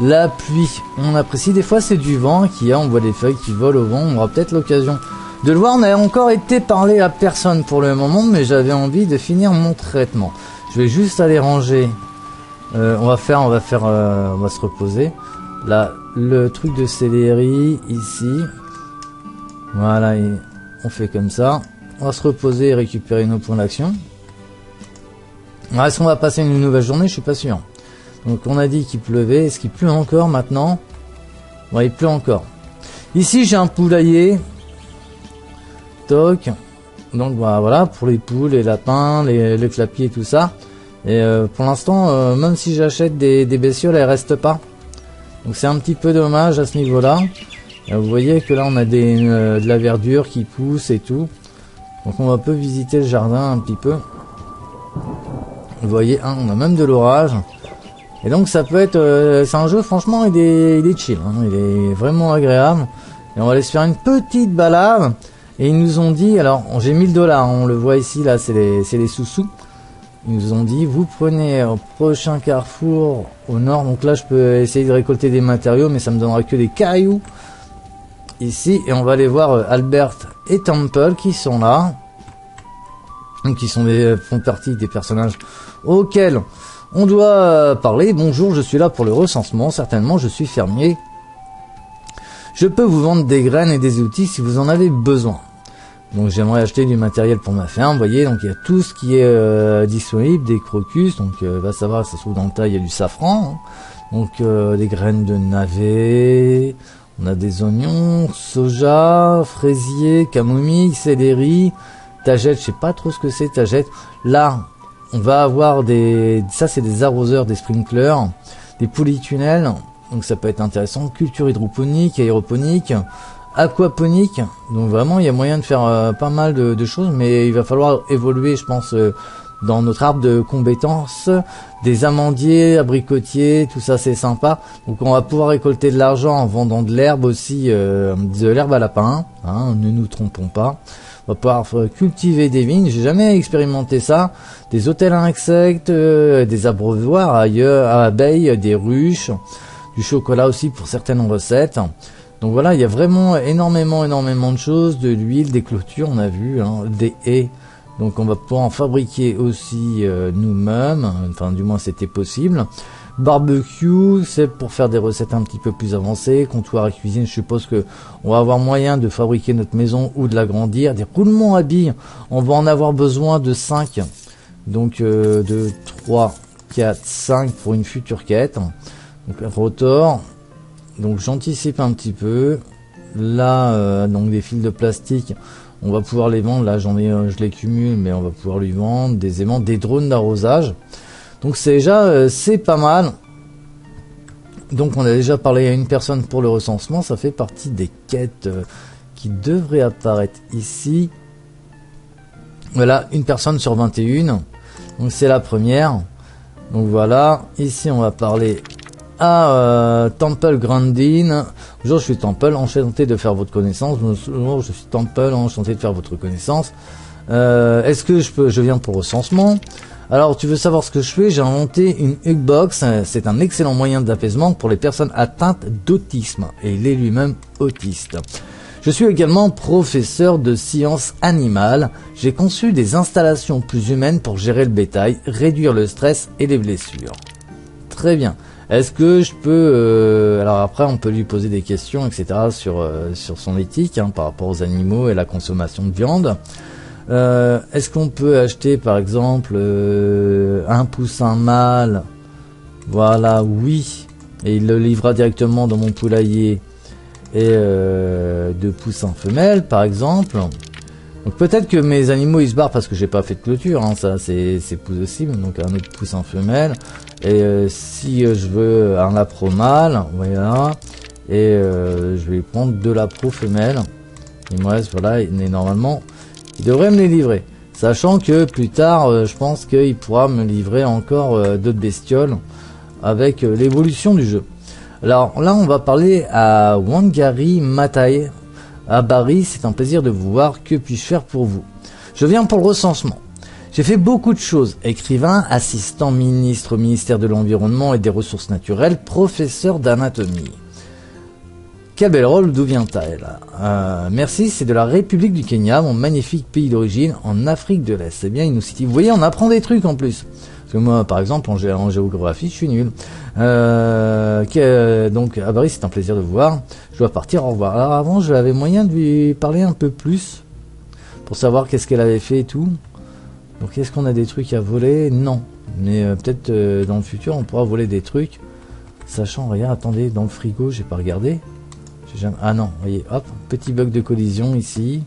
la pluie, on apprécie. Des fois c'est du vent qu'il y a, on voit des feuilles qui volent au vent, on aura peut-être l'occasion de le voir. On n'a encore été parlé à personne pour le moment, mais j'avais envie de finir mon traitement. Je vais juste aller ranger. Euh, on va faire, on va faire, euh, on va se reposer. Là, le truc de céleri, ici. Voilà, et on fait comme ça. On va se reposer et récupérer nos points d'action. Est-ce qu'on va passer une nouvelle journée? Je suis pas sûr. Donc on a dit qu'il pleuvait. Est-ce qu'il pleut encore maintenant? Bon, il pleut encore. Ici j'ai un poulailler. Toc. Donc bah, voilà, pour les poules, les lapins, les, les clapiers et tout ça. Et euh, pour l'instant, euh, même si j'achète des, des bestioles, elles restent pas. Donc c'est un petit peu dommage à ce niveau-là. Vous voyez que là on a des, euh, de la verdure qui pousse et tout. Donc on va un peu visiter le jardin un petit peu. Vous voyez, hein, on a même de l'orage. Et donc ça peut être, euh, c'est un jeu franchement il est, il est chill, hein, il est vraiment agréable. Et on va aller se faire une petite balade. Et ils nous ont dit, alors j'ai mille dollars, on le voit ici là, c'est les, les sous-sous. Ils nous ont dit, vous prenez au prochain carrefour au nord. Donc là je peux essayer de récolter des matériaux mais ça me donnera que des cailloux. Ici, et on va aller voir euh, Albert et Temple qui sont là. Donc qui sont des, font partie des personnages auxquels... on doit parler. Bonjour, je suis là pour le recensement. Certainement, je suis fermier. Je peux vous vendre des graines et des outils si vous en avez besoin. Donc, j'aimerais acheter du matériel pour ma ferme. Vous voyez, donc il y a tout ce qui est euh, disponible, des crocus. Donc, euh, va savoir, ça se trouve dans le tas, il y a du safran. Hein. Donc, euh, des graines de navet. On a des oignons, soja, fraisier, camomille, céleri, tagette. Je sais pas trop ce que c'est tagette. Là. On va avoir des... Ça, c'est des arroseurs, des sprinklers, des polytunnels. Donc, ça peut être intéressant. Culture hydroponique, aéroponique, aquaponique. Donc, vraiment, il y a moyen de faire euh, pas mal de, de choses. Mais il va falloir évoluer, je pense, euh, dans notre arbre de compétences. Des amandiers, abricotiers, tout ça, c'est sympa. Donc, on va pouvoir récolter de l'argent en vendant de l'herbe aussi, euh, de l'herbe à lapin. Hein, ne nous trompons pas. va pouvoir cultiver des vignes. J'ai jamais expérimenté ça. Des hôtels à insectes, euh, des abreuvoirs ailleurs, à abeilles, des ruches, du chocolat aussi pour certaines recettes. Donc voilà, il y a vraiment énormément, énormément de choses, de l'huile, des clôtures, on a vu, hein, des haies. Donc on va pouvoir en fabriquer aussi euh, nous-mêmes, enfin du moins c'était possible. Barbecue, c'est pour faire des recettes un petit peu plus avancées. Comptoir et cuisine, je suppose que on va avoir moyen de fabriquer notre maison ou de l'agrandir. Des roulements à billes, on va en avoir besoin de cinq. Donc euh, de trois, quatre, cinq pour une future quête. Donc rotor, donc j'anticipe un petit peu. Là, euh, donc des fils de plastique. On va pouvoir les vendre, là j'en ai, je les cumule, mais on va pouvoir lui vendre des aimants, des drones d'arrosage. Donc c'est déjà, euh, c'est pas mal. Donc on a déjà parlé à une personne pour le recensement, ça fait partie des quêtes euh, qui devraient apparaître ici. Voilà, une personne sur vingt et une, donc c'est la première. Donc voilà, ici on va parler à euh, Temple Grandin. Bonjour, je suis Temple, enchanté de faire votre connaissance. Bonjour, je suis Temple, enchanté de faire votre connaissance. Euh, Est-ce que je peux, je viens pour recensement? Alors, tu veux savoir ce que je fais? J'ai inventé une hugbox. C'est un excellent moyen d'apaisement pour les personnes atteintes d'autisme. Et il est lui-même autiste. Je suis également professeur de sciences animales. J'ai conçu des installations plus humaines pour gérer le bétail, réduire le stress et les blessures. Très bien. Est-ce que je peux... Euh, alors après, on peut lui poser des questions, et cetera sur, euh, sur son éthique, hein, par rapport aux animaux et la consommation de viande. Euh, Est-ce qu'on peut acheter, par exemple, euh, un poussin mâle? Voilà, oui. Et il le livrera directement dans mon poulailler. Et euh, deux poussins femelles, par exemple. Donc peut-être que mes animaux, ils se barrent parce que j'ai pas fait de clôture, hein, ça c'est possible. Donc un autre poussin femelle. Et euh, si je veux un lapro mâle, voilà, et euh, je vais prendre deux lapro femelles. Il me reste, voilà, il est normalement, il devrait me les livrer. Sachant que plus tard, euh, je pense qu'il pourra me livrer encore euh, d'autres bestioles avec euh, l'évolution du jeu. Alors là, on va parler à Wangari Maathai. À Bari, c'est un plaisir de vous voir. Que puis-je faire pour vous? Je viens pour le recensement. J'ai fait beaucoup de choses, écrivain, assistant ministre au ministère de l'Environnement et des Ressources Naturelles, professeur d'anatomie. Quel bel rôle, d'où vient-elle? euh, Merci, c'est de la République du Kenya, mon magnifique pays d'origine, en Afrique de l'Est. C'est bien, il nous cite. Vous voyez, on apprend des trucs en plus. Parce que moi, par exemple, en, gé en géographie, je suis nul. Euh, que, donc, à Paris, c'est un plaisir de vous voir. Je dois partir, au revoir. Alors avant, je avais moyen de lui parler un peu plus, pour savoir qu'est-ce qu'elle avait fait et tout. Donc est-ce qu'on a des trucs à voler? Non. Mais euh, peut-être euh, dans le futur on pourra voler des trucs. Sachant, regarde, attendez, dans le frigo, j'ai pas regardé. J'ai jamais... Ah non, voyez, hop, petit bug de collision ici.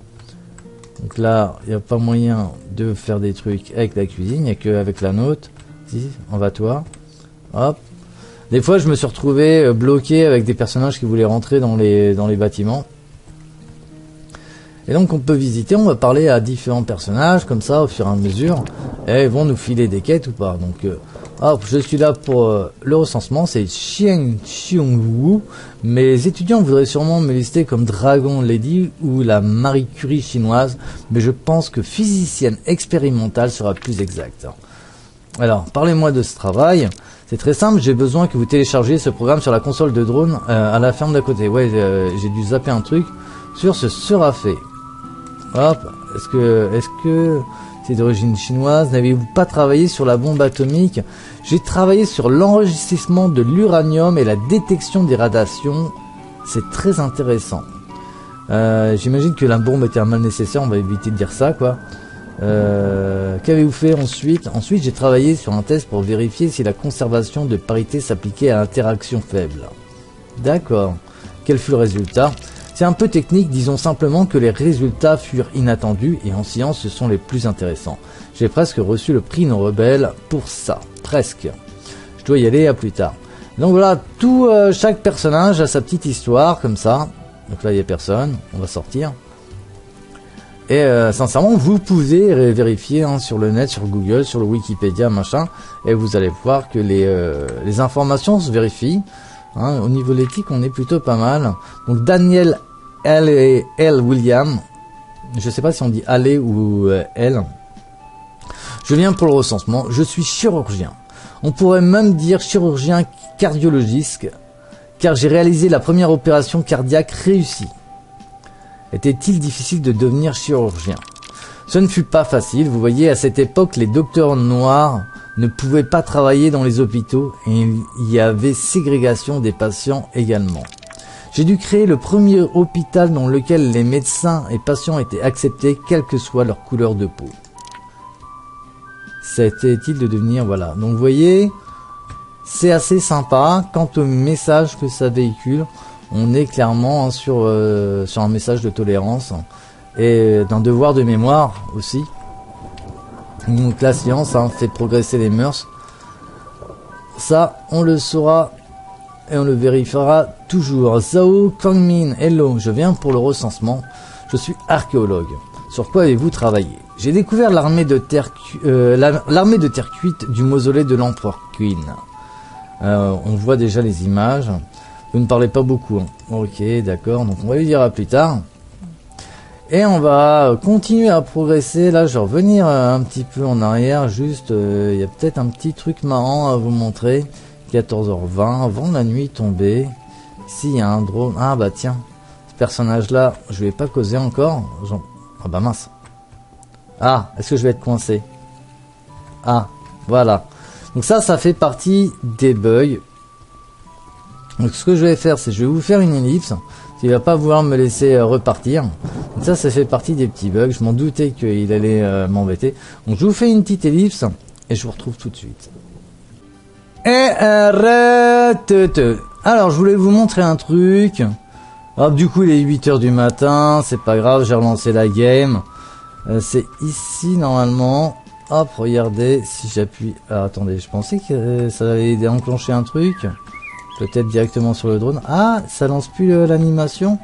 Donc là, il n'y a pas moyen de faire des trucs avec la cuisine, il n'y a qu'avec la nôtre. Si, on va toi. Hop. Des fois je me suis retrouvé bloqué avec des personnages qui voulaient rentrer dans les, dans les bâtiments. Et donc on peut visiter, on va parler à différents personnages, comme ça, au fur et à mesure, et ils vont nous filer des quêtes ou pas. Donc, euh, hop, je suis là pour euh, le recensement, c'est Xiang Xiong Wu. Mes étudiants voudraient sûrement me lister comme Dragon Lady ou la Marie Curie chinoise, mais je pense que physicienne expérimentale sera plus exacte. Alors, parlez-moi de ce travail. C'est très simple, j'ai besoin que vous téléchargiez ce programme sur la console de drone euh, à la ferme d'à côté. Ouais, euh, j'ai dû zapper un truc. Sur ce sera fait. Hop, est-ce que est-ce que c'est d'origine chinoise? N'avez-vous pas travaillé sur la bombe atomique? J'ai travaillé sur l'enregistrement de l'uranium et la détection des radiations. C'est très intéressant. Euh, J'imagine que la bombe était un mal nécessaire, on va éviter de dire ça, quoi. Euh, Qu'avez-vous fait ensuite? Ensuite, j'ai travaillé sur un test pour vérifier si la conservation de parité s'appliquait à l'interaction faible. D'accord. Quel fut le résultat? C'est un peu technique, disons simplement que les résultats furent inattendus et en science ce sont les plus intéressants. J'ai presque reçu le prix Nobel pour ça, presque. Je dois y aller à plus tard. Donc voilà, tout, euh, chaque personnage a sa petite histoire comme ça. Donc là il n'y a personne, on va sortir. Et euh, sincèrement vous pouvez vérifier hein, sur le net, sur Google, sur le Wikipédia, machin. Et vous allez voir que les, euh, les informations se vérifient. Hein, au niveau de l'éthique on est plutôt pas mal. Donc Daniel Elle et Elle William, je sais pas si on dit aller ou euh, elle. Je viens pour le recensement, je suis chirurgien. On pourrait même dire chirurgien cardiologiste, car j'ai réalisé la première opération cardiaque réussie. Était-il difficile de devenir chirurgien? Ce ne fut pas facile, vous voyez, à cette époque, les docteurs noirs ne pouvaient pas travailler dans les hôpitaux et il y avait ségrégation des patients également. J'ai dû créer le premier hôpital dans lequel les médecins et patients étaient acceptés, quelle que soit leur couleur de peau. C'était-il de devenir, voilà. Donc vous voyez, c'est assez sympa. Quant au message que ça véhicule, on est clairement hein, sur, euh, sur un message de tolérance et d'un devoir de mémoire aussi. Donc la science hein, fait progresser les mœurs. Ça, on le saura et on le vérifiera toujours. Zhao Kangmin, hello, je viens pour le recensement. Je suis archéologue. Sur quoi avez-vous travaillé? J'ai découvert l'armée de terre euh, l'armée de terre cuite du mausolée de l'empereur Qin. Euh, on voit déjà les images. Vous ne parlez pas beaucoup. Hein. Ok, d'accord. Donc on va lui dire plus tard. Et on va continuer à progresser. Là, je vais revenir un petit peu en arrière. Juste, il euh, y a peut-être un petit truc marrant à vous montrer. quatorze heures vingt, avant la nuit tombée. Ici, il y a un drone. Ah bah tiens, ce personnage-là, je vais pas causer encore. Genre... Ah bah mince. Ah, est-ce que je vais être coincé? Ah, voilà. Donc ça, ça fait partie des bugs. Donc ce que je vais faire, c'est je vais vous faire une ellipse. Il va pas vouloir me laisser euh, repartir. Donc ça, ça fait partie des petits bugs. Je m'en doutais qu'il allait euh, m'embêter. Donc je vous fais une petite ellipse et je vous retrouve tout de suite. Et alors, je voulais vous montrer un truc. Hop, du coup, il est huit heures du matin. C'est pas grave, j'ai relancé la game. Euh, c'est ici normalement. Hop, regardez, si j'appuie... Ah, attendez, je pensais que euh, ça allait enclencher un truc. Peut-être directement sur le drone. Ah, ça lance plus euh, l'animation.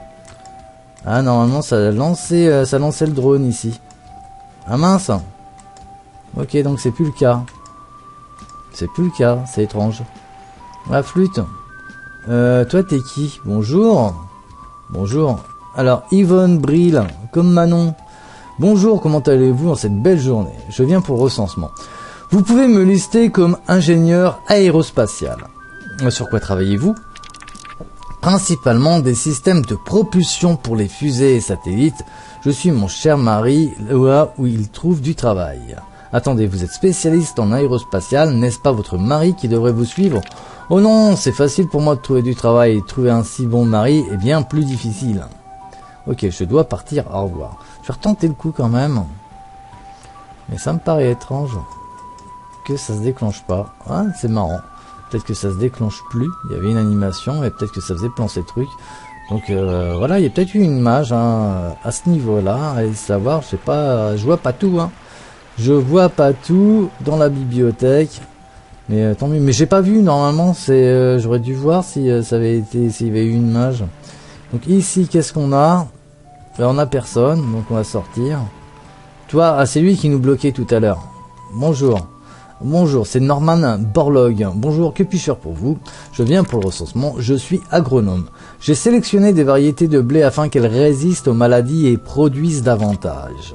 Ah, normalement, ça lançait, euh, ça lançait le drone ici. Ah mince. Ok, donc c'est plus le cas. C'est plus le cas, c'est étrange. La flûte. Euh, toi, t'es qui? Bonjour. Bonjour. Alors, Yvonne Brill, comme Manon. Bonjour, comment allez-vous en cette belle journée? Je viens pour le recensement. Vous pouvez me lister comme ingénieur aérospatial. Sur quoi travaillez-vous? Principalement des systèmes de propulsion pour les fusées et satellites. Je suis mon cher mari, là où il trouve du travail. Attendez, vous êtes spécialiste en aérospatial, n'est-ce pas votre mari qui devrait vous suivre? Oh non, c'est facile pour moi de trouver du travail, et trouver un si bon mari est bien plus difficile. Ok, je dois partir, au revoir. Je vais retenter le coup quand même. Mais ça me paraît étrange que ça se déclenche pas. Ah, c'est marrant. Peut-être que ça se déclenche plus. Il y avait une animation, mais peut-être que ça faisait plan ces trucs. Donc euh, voilà, il y a peut-être eu une image hein, à ce niveau-là. Allez savoir, je sais pas, je vois pas tout. Hein. Je vois pas tout dans la bibliothèque. Mais euh, tant mieux. Mais j'ai pas vu. Normalement, c'est, euh, j'aurais dû voir si euh, ça avait été, s'il y avait eu une image. Donc ici, qu'est-ce qu'on a? Là, on a personne, donc on va sortir. Toi, ah, c'est lui qui nous bloquait tout à l'heure. Bonjour. Bonjour, c'est Norman Borlog. Bonjour, que puis-je faire pour vous? Je viens pour le recensement, je suis agronome. J'ai sélectionné des variétés de blé afin qu'elles résistent aux maladies et produisent davantage.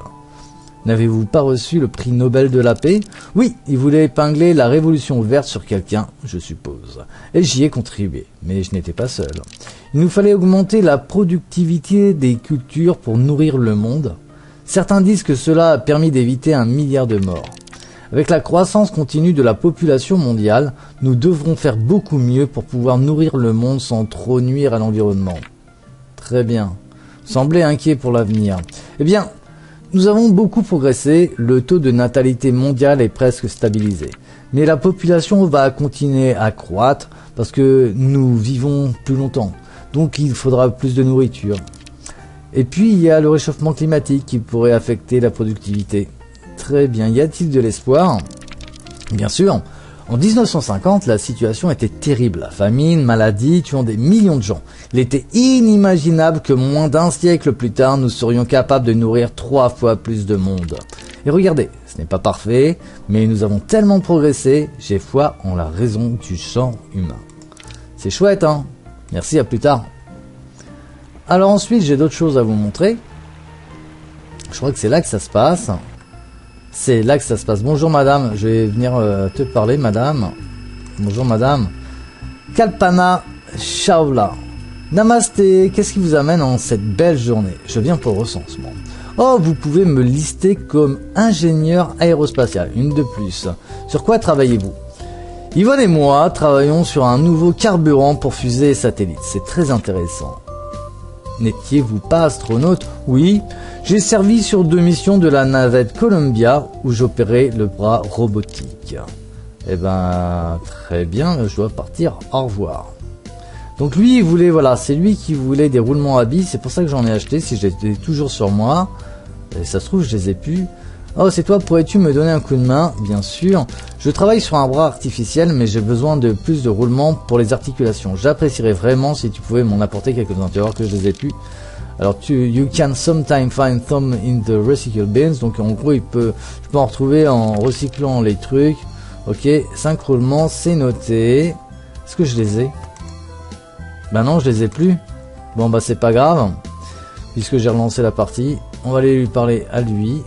N'avez-vous pas reçu le prix Nobel de la paix? Oui, il voulait épingler la révolution verte sur quelqu'un, je suppose. Et j'y ai contribué, mais je n'étais pas seul. Il nous fallait augmenter la productivité des cultures pour nourrir le monde. Certains disent que cela a permis d'éviter un milliard de morts. Avec la croissance continue de la population mondiale, nous devrons faire beaucoup mieux pour pouvoir nourrir le monde sans trop nuire à l'environnement. Très bien. Semblez inquiet pour l'avenir. Eh bien... Nous avons beaucoup progressé, le taux de natalité mondiale est presque stabilisé. Mais la population va continuer à croître parce que nous vivons plus longtemps. Donc il faudra plus de nourriture. Et puis il y a le réchauffement climatique qui pourrait affecter la productivité. Très bien, y a-t-il de l'espoir? Bien sûr. En mille neuf cent cinquante, la situation était terrible. Famine, maladie, tuant des millions de gens. Il était inimaginable que moins d'un siècle plus tard, nous serions capables de nourrir trois fois plus de monde. Et regardez, ce n'est pas parfait, mais nous avons tellement progressé, j'ai foi en la raison du genre humain. C'est chouette, hein? Merci, à plus tard. Alors ensuite, j'ai d'autres choses à vous montrer. Je crois que c'est là que ça se passe. C'est là que ça se passe. Bonjour madame, je vais venir euh, te parler madame. Bonjour madame. Kalpana Chawla. Namasté, qu'est-ce qui vous amène en cette belle journée? Je viens pour le recensement. Oh, vous pouvez me lister comme ingénieur aérospatial, une de plus. Sur quoi travaillez-vous? Yvonne et moi travaillons sur un nouveau carburant pour fusées et satellites. C'est très intéressant. N'étiez-vous pas astronaute? Oui, j'ai servi sur deux missions de la navette Columbia où j'opérais le bras robotique. Eh ben, très bien, je dois partir, au revoir. Donc lui, il voulait, voilà, c'est lui qui voulait des roulements à billes, c'est pour ça que j'en ai acheté, si j'étais toujours sur moi, et ça se trouve, je les ai pu. Oh, c'est toi, pourrais-tu me donner un coup de main? Bien sûr. Je travaille sur un bras artificiel, mais j'ai besoin de plus de roulements pour les articulations. J'apprécierais vraiment si tu pouvais m'en apporter quelques-uns. Tu vas voir que je les ai pu. Alors, tu, you can sometimes find some in the recycle bins. Donc, en gros, il peut, je peux en retrouver en recyclant les trucs. Ok, cinq roulements, c'est noté. Est-ce que je les ai? Ben non, je les ai plus. Bon, bah, c'est pas grave. Puisque j'ai relancé la partie. On va aller lui parler à lui.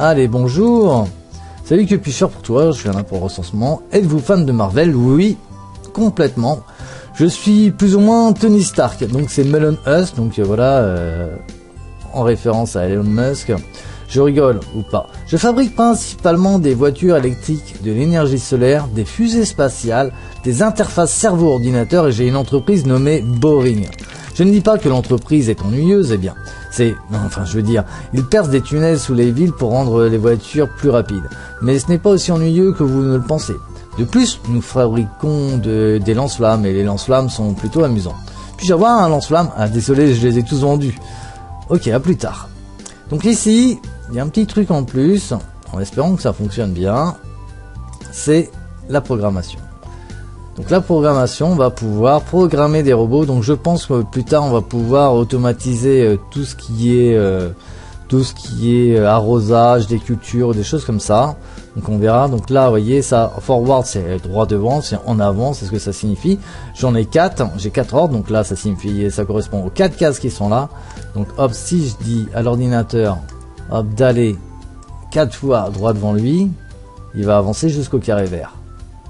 Allez, bonjour. Salut, que puis-je faire pour toi? Je viens là pour le recensement. Êtes-vous fan de Marvel? Oui, complètement. Je suis plus ou moins Tony Stark. Donc c'est Melon Us. Donc voilà, euh, en référence à Elon Musk. Je rigole ou pas. Je fabrique principalement des voitures électriques, de l'énergie solaire, des fusées spatiales, des interfaces cerveau-ordinateur et j'ai une entreprise nommée Boring. Je ne dis pas que l'entreprise est ennuyeuse, eh bien, c'est, enfin je veux dire, ils percent des tunnels sous les villes pour rendre les voitures plus rapides. Mais ce n'est pas aussi ennuyeux que vous ne le pensez. De plus, nous fabriquons de, des lance-flammes et les lance-flammes sont plutôt amusants. Puis-je avoir un lance-flamme? Ah désolé, je les ai tous vendus. Ok, à plus tard. Donc ici, il y a un petit truc en plus, en espérant que ça fonctionne bien, c'est la programmation. Donc la programmation, on va pouvoir programmer des robots. Donc je pense que plus tard, on va pouvoir automatiser tout ce qui est euh, tout ce qui est arrosage, des cultures, des choses comme ça. Donc on verra. Donc là, vous voyez, ça forward, c'est droit devant, c'est en avant, c'est ce que ça signifie. J'en ai quatre, j'ai quatre ordres. Donc là, ça signifie, ça correspond aux quatre cases qui sont là. Donc hop, si je dis à l'ordinateur, hop, d'aller quatre fois droit devant lui, il va avancer jusqu'au carré vert.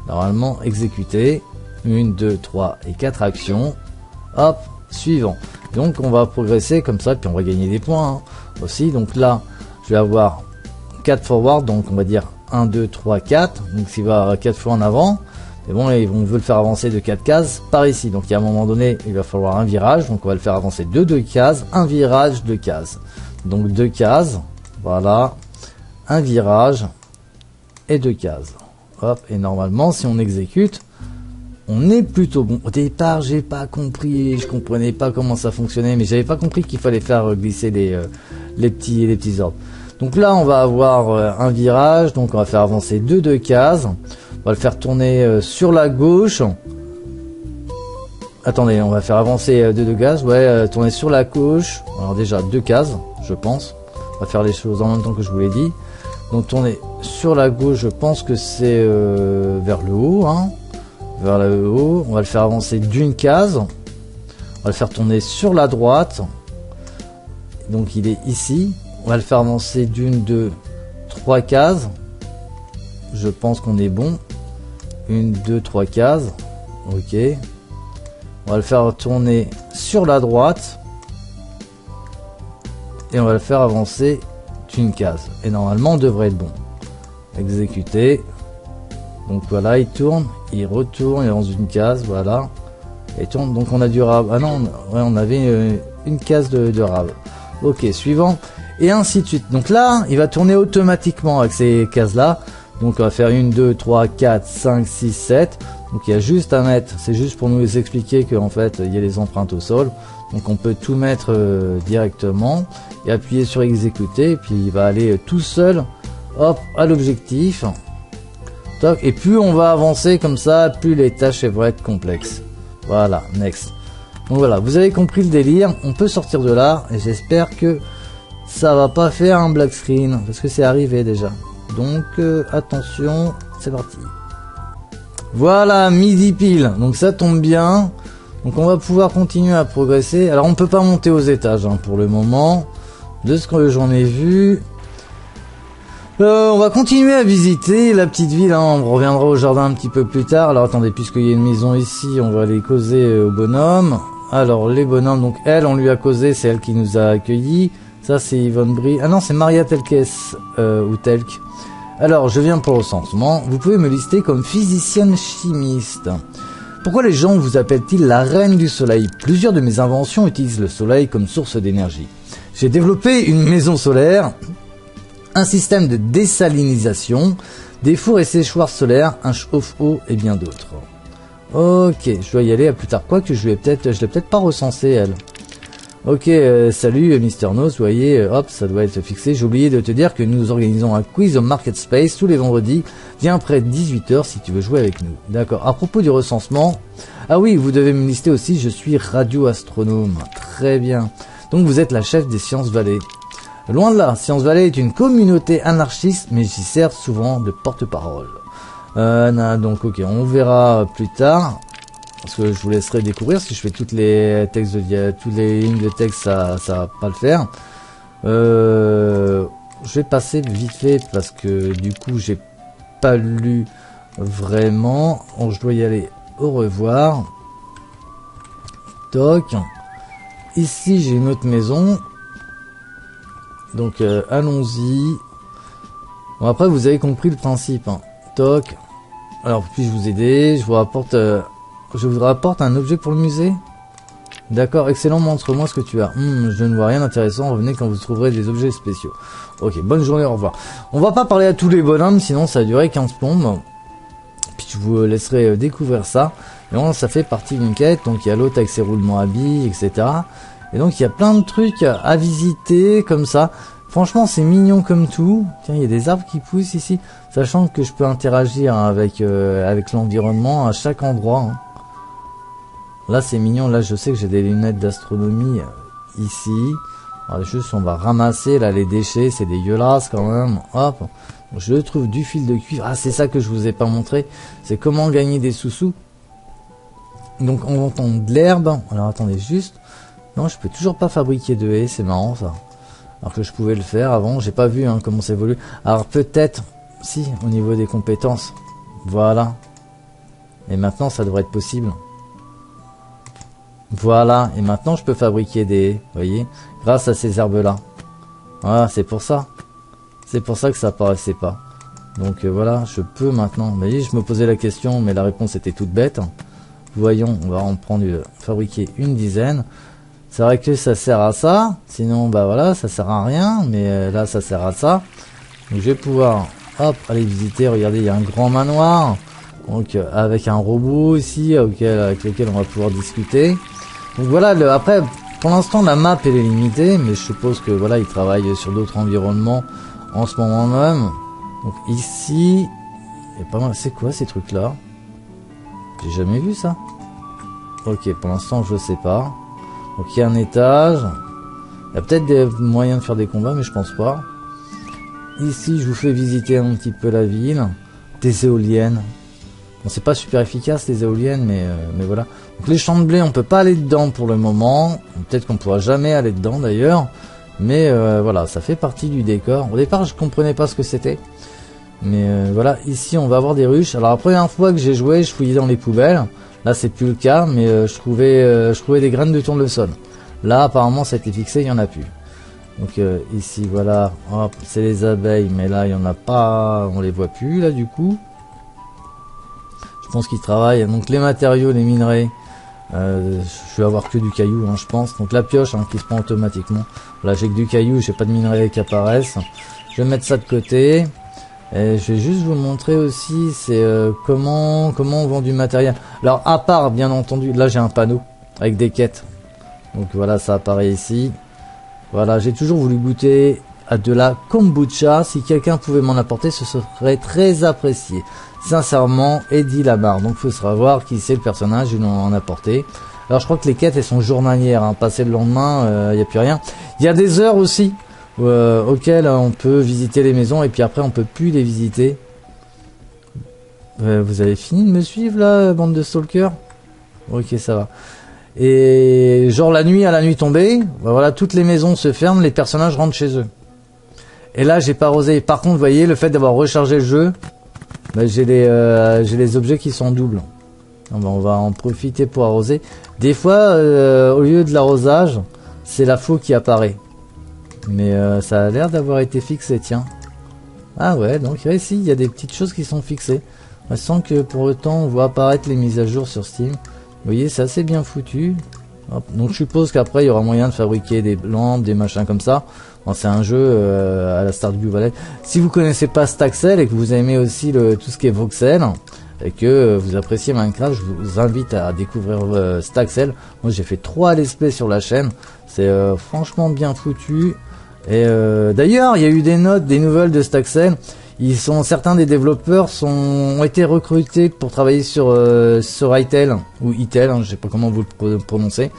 Normalement exécuter une, deux, trois et quatre actions. Hop, suivant. Donc on va progresser comme ça, puis on va gagner des points hein, aussi. Donc là, je vais avoir quatre forward, donc on va dire un, deux, trois, quatre. Donc s'il va quatre fois en avant, mais bon, on veut le faire avancer de quatre cases par ici. Donc à un moment donné, il va falloir un virage. Donc on va le faire avancer de deux cases, un virage, deux cases. Donc deux cases, voilà, un virage et deux cases. Hop, et normalement, si on exécute, on est plutôt bon. Au départ, j'ai pas compris, je comprenais pas comment ça fonctionnait, mais j'avais pas compris qu'il fallait faire glisser les, euh, les, petits, les petits ordres. Donc là, on va avoir euh, un virage, donc on va faire avancer deux, deux cases. On va le faire tourner euh, sur la gauche. Attendez, on va faire avancer euh, deux, deux cases, ouais, euh, tourner sur la gauche. Alors déjà, deux cases, je pense. On va faire les choses en même temps que je vous l'ai dit. Donc tourner sur la gauche, je pense que c'est euh, vers le haut, hein. Vers le haut, on va le faire avancer d'une case, on va le faire tourner sur la droite, donc il est ici, on va le faire avancer d'une, deux, trois cases, je pense qu'on est bon, une, deux, trois cases, ok, on va le faire tourner sur la droite, et on va le faire avancer une case et normalement on devrait être bon. Exécuter, donc voilà, il tourne, il retourne, il est dans une case, voilà, et tourne. Donc on a du rab, ah non, ouais, on avait une, une case de, de rab, ok, suivant, et ainsi de suite. Donc là, il va tourner automatiquement avec ces cases là. Donc on va faire une, deux, trois, quatre, cinq, six, sept. Donc il y a juste à mettre, c'est juste pour nous expliquer qu'en fait il y a les empreintes au sol. Donc on peut tout mettre euh, directement et appuyer sur exécuter. Et puis il va aller euh, tout seul, hop, à l'objectif. Et plus on va avancer comme ça, plus les tâches vont être complexes. Voilà, next. Donc voilà, vous avez compris le délire. On peut sortir de là et j'espère que ça va pas faire un black screen parce que c'est arrivé déjà. Donc euh, attention, c'est parti. Voilà, midi pile. Donc ça tombe bien. Donc on va pouvoir continuer à progresser. Alors on ne peut pas monter aux étages hein, pour le moment. de ce que j'en ai vu. Euh, on va continuer à visiter la petite ville, hein. On reviendra au jardin un petit peu plus tard. Alors attendez, puisqu'il y a une maison ici, on va aller causer au bonhomme. Alors les bonhommes, donc elle, on lui a causé, c'est elle qui nous a accueillis. Ça c'est Yvonne Brill. Ah non, c'est Maria Telkes, euh, ou Telk. Alors je viens pour le recensement. Vous pouvez me lister comme physicienne chimiste. Pourquoi les gens vous appellent-ils la reine du soleil? Plusieurs de mes inventions utilisent le soleil comme source d'énergie. J'ai développé une maison solaire, un système de désalinisation, des fours et séchoirs solaires, un chauffe-eau et bien d'autres. Ok, je dois y aller à plus tard. Quoique je vais peut-être, je l'ai peut-être pas recensé elle. Ok, euh, salut euh, MrNause, vous voyez, euh, hop, ça doit être fixé. J'ai oublié de te dire que nous organisons un quiz au Market Space tous les vendredis. Viens après dix-huit heures si tu veux jouer avec nous. D'accord, à propos du recensement. Ah oui, vous devez me lister aussi, je suis radioastronome. Très bien. Donc vous êtes la chef des Sciences Valley. Loin de là, Science Valley est une communauté anarchiste, mais j'y sers souvent de porte-parole. Euh, non, donc ok, on verra plus tard, parce que je vous laisserai découvrir. Si je fais toutes les textes de, toutes les lignes de texte, ça, ça va pas le faire. Euh, je vais passer vite fait, parce que du coup, j'ai pas lu vraiment. Bon, je dois y aller. Au revoir. Toc. Ici, j'ai une autre maison. Donc euh, allons-y. Bon, après vous avez compris le principe, hein. Toc. Alors puis-je vous aider? Je vous rapporte euh, je vous rapporte un objet pour le musée. D'accord, excellent, montre-moi ce que tu as. Hum, je ne vois rien d'intéressant, revenez quand vous trouverez des objets spéciaux. Ok, bonne journée, au revoir. On va pas parler à tous les bonhommes, sinon ça a duré quinze plombes. Puis je vous laisserai découvrir ça. Et bon, ça fait partie d'une quête, donc il y a l'autre avec ses roulements à billes, et cetera. Et donc il y a plein de trucs à visiter comme ça. Franchement c'est mignon comme tout. Tiens, il y a des arbres qui poussent ici. Sachant que je peux interagir avec, euh, avec l'environnement à chaque endroit, hein. Là c'est mignon. Là je sais que j'ai des lunettes d'astronomie euh, ici. Alors, juste on va ramasser là les déchets. C'est dégueulasse quand même. Hop. Je trouve du fil de cuivre. Ah, c'est ça que je vous ai pas montré. C'est comment gagner des sous-sous. Donc on entend de l'herbe. Alors attendez juste. Non, je peux toujours pas fabriquer de haies, c'est marrant ça. Alors que je pouvais le faire avant, j'ai pas vu hein, comment ça évolue. Alors peut-être, si, au niveau des compétences. Voilà. Et maintenant, ça devrait être possible. Voilà. Et maintenant, je peux fabriquer des haies, vous voyez, grâce à ces herbes-là. Voilà, c'est pour ça. C'est pour ça que ça apparaissait pas. Donc euh, voilà, je peux maintenant. Vous voyez, je me posais la question, mais la réponse était toute bête. Voyons, on va en prendre, euh, fabriquer une dizaine. C'est vrai que ça sert à ça, sinon bah voilà, ça sert à rien, mais là ça sert à ça. Donc je vais pouvoir, hop, aller visiter, regardez, il y a un grand manoir, donc euh, avec un robot ici, auquel, avec lequel on va pouvoir discuter. Donc voilà, le, après, pour l'instant la map elle est limitée, mais je suppose que voilà, ils travaillent sur d'autres environnements en ce moment même. Donc ici, il y a pas mal, c'est quoi ces trucs là? J'ai jamais vu ça. Ok, pour l'instant je sais pas. Donc il y a un étage, il y a peut-être des moyens de faire des combats, mais je pense pas. Ici, je vous fais visiter un petit peu la ville. Des éoliennes. Bon, c'est pas super efficace les éoliennes, mais, euh, mais voilà. Donc les champs de blé, on peut pas aller dedans pour le moment. Peut-être qu'on pourra jamais aller dedans d'ailleurs. Mais euh, voilà, ça fait partie du décor. Au départ, je comprenais pas ce que c'était. Mais euh, voilà, ici, on va avoir des ruches. Alors la première fois que j'ai joué, je fouillais dans les poubelles. Là c'est plus le cas, mais euh, je trouvais euh, je trouvais des graines de tournesol. Là apparemment ça a été fixé, il n'y en a plus. Donc euh, ici voilà, hop, c'est les abeilles, mais là il n'y en a pas, on les voit plus là du coup. Je pense qu'ils travaillent, donc les matériaux, les minerais, euh, je vais avoir que du caillou hein, je pense. Donc la pioche hein, qui se prend automatiquement. Là j'ai que du caillou, j'ai pas de minerais qui apparaissent. Je vais mettre ça de côté. Et je vais juste vous montrer aussi c'est euh, comment comment on vend du matériel. Alors à part bien entendu, là j'ai un panneau avec des quêtes. Donc voilà, ça apparaît ici. Voilà, j'ai toujours voulu goûter à de la kombucha. Si quelqu'un pouvait m'en apporter, ce serait très apprécié. Sincèrement, Eddy Lamar. Donc faut savoir qui c'est le personnage, ils l'ont en apporté. Alors je crois que les quêtes elles sont journalières. Hein. Passer le lendemain, il euh, n'y a plus rien. Il y a des heures aussi. Euh, auquel on peut visiter les maisons et puis après on peut plus les visiter. Euh, vous avez fini de me suivre là, bande de stalkers? Ok, ça va. Et genre la nuit à la nuit tombée, ben voilà, toutes les maisons se ferment, les personnages rentrent chez eux. Et là j'ai pas rosé. Par contre vous voyez le fait d'avoir rechargé le jeu, ben, j'ai les, euh, j'ai les objets qui sont doubles. Donc, ben, on va en profiter pour arroser. Des fois euh, au lieu de l'arrosage, c'est la faux qui apparaît. Mais euh, ça a l'air d'avoir été fixé, tiens. Ah ouais, donc ici il y a des petites choses qui sont fixées. Sans que pour le temps on voit apparaître les mises à jour sur Steam. Vous voyez, c'est assez bien foutu. Hop. Donc je suppose qu'après il y aura moyen de fabriquer des lampes, des machins comme ça. Bon, c'est un jeu euh, à la Stardew Valley. Si vous connaissez pas Staxel et que vous aimez aussi le, tout ce qui est voxel et que euh, vous appréciez Minecraft, je vous invite à découvrir euh, Staxel. Moi j'ai fait trois let's play sur la chaîne. C'est euh, franchement bien foutu. Et euh, d'ailleurs il y a eu des notes, des nouvelles de Staxel. Ils sont, certains des développeurs sont, ont été recrutés pour travailler sur euh, sur Itel ou Itel, hein, je sais pas comment vous le prononcez.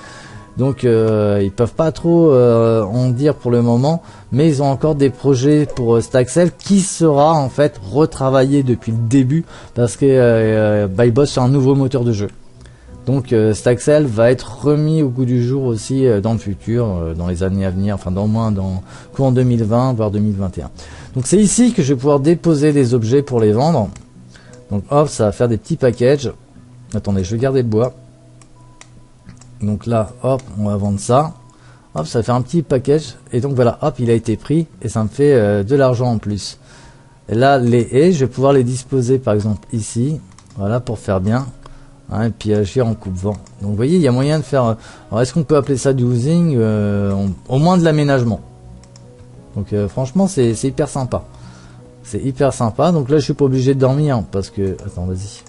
Donc euh, ils peuvent pas trop euh, en dire pour le moment, mais ils ont encore des projets pour euh, Staxel qui sera en fait retravaillé depuis le début parce que euh, bah, ils bossent sur un nouveau moteur de jeu. Donc euh, Staxel va être remis au goût du jour aussi euh, dans le futur, euh, dans les années à venir, enfin dans moins dans courant deux mille vingt voire deux mille vingt et un. Donc c'est ici que je vais pouvoir déposer des objets pour les vendre. Donc hop, ça va faire des petits packages. Attendez, je vais garder le bois. Donc là, hop, on va vendre ça. Hop, ça va faire un petit package. Et donc voilà, hop, il a été pris et ça me fait euh, de l'argent en plus. Et là, les haies, je vais pouvoir les disposer par exemple ici. Voilà, pour faire bien. Hein, et puis agir en coupe-vent. Donc vous voyez, il y a moyen de faire... Alors est-ce qu'on peut appeler ça du housing euh, on... Au moins de l'aménagement. Donc euh, franchement c'est hyper sympa. C'est hyper sympa. Donc là je suis pas obligé de dormir hein, parce que... Attends, vas-y.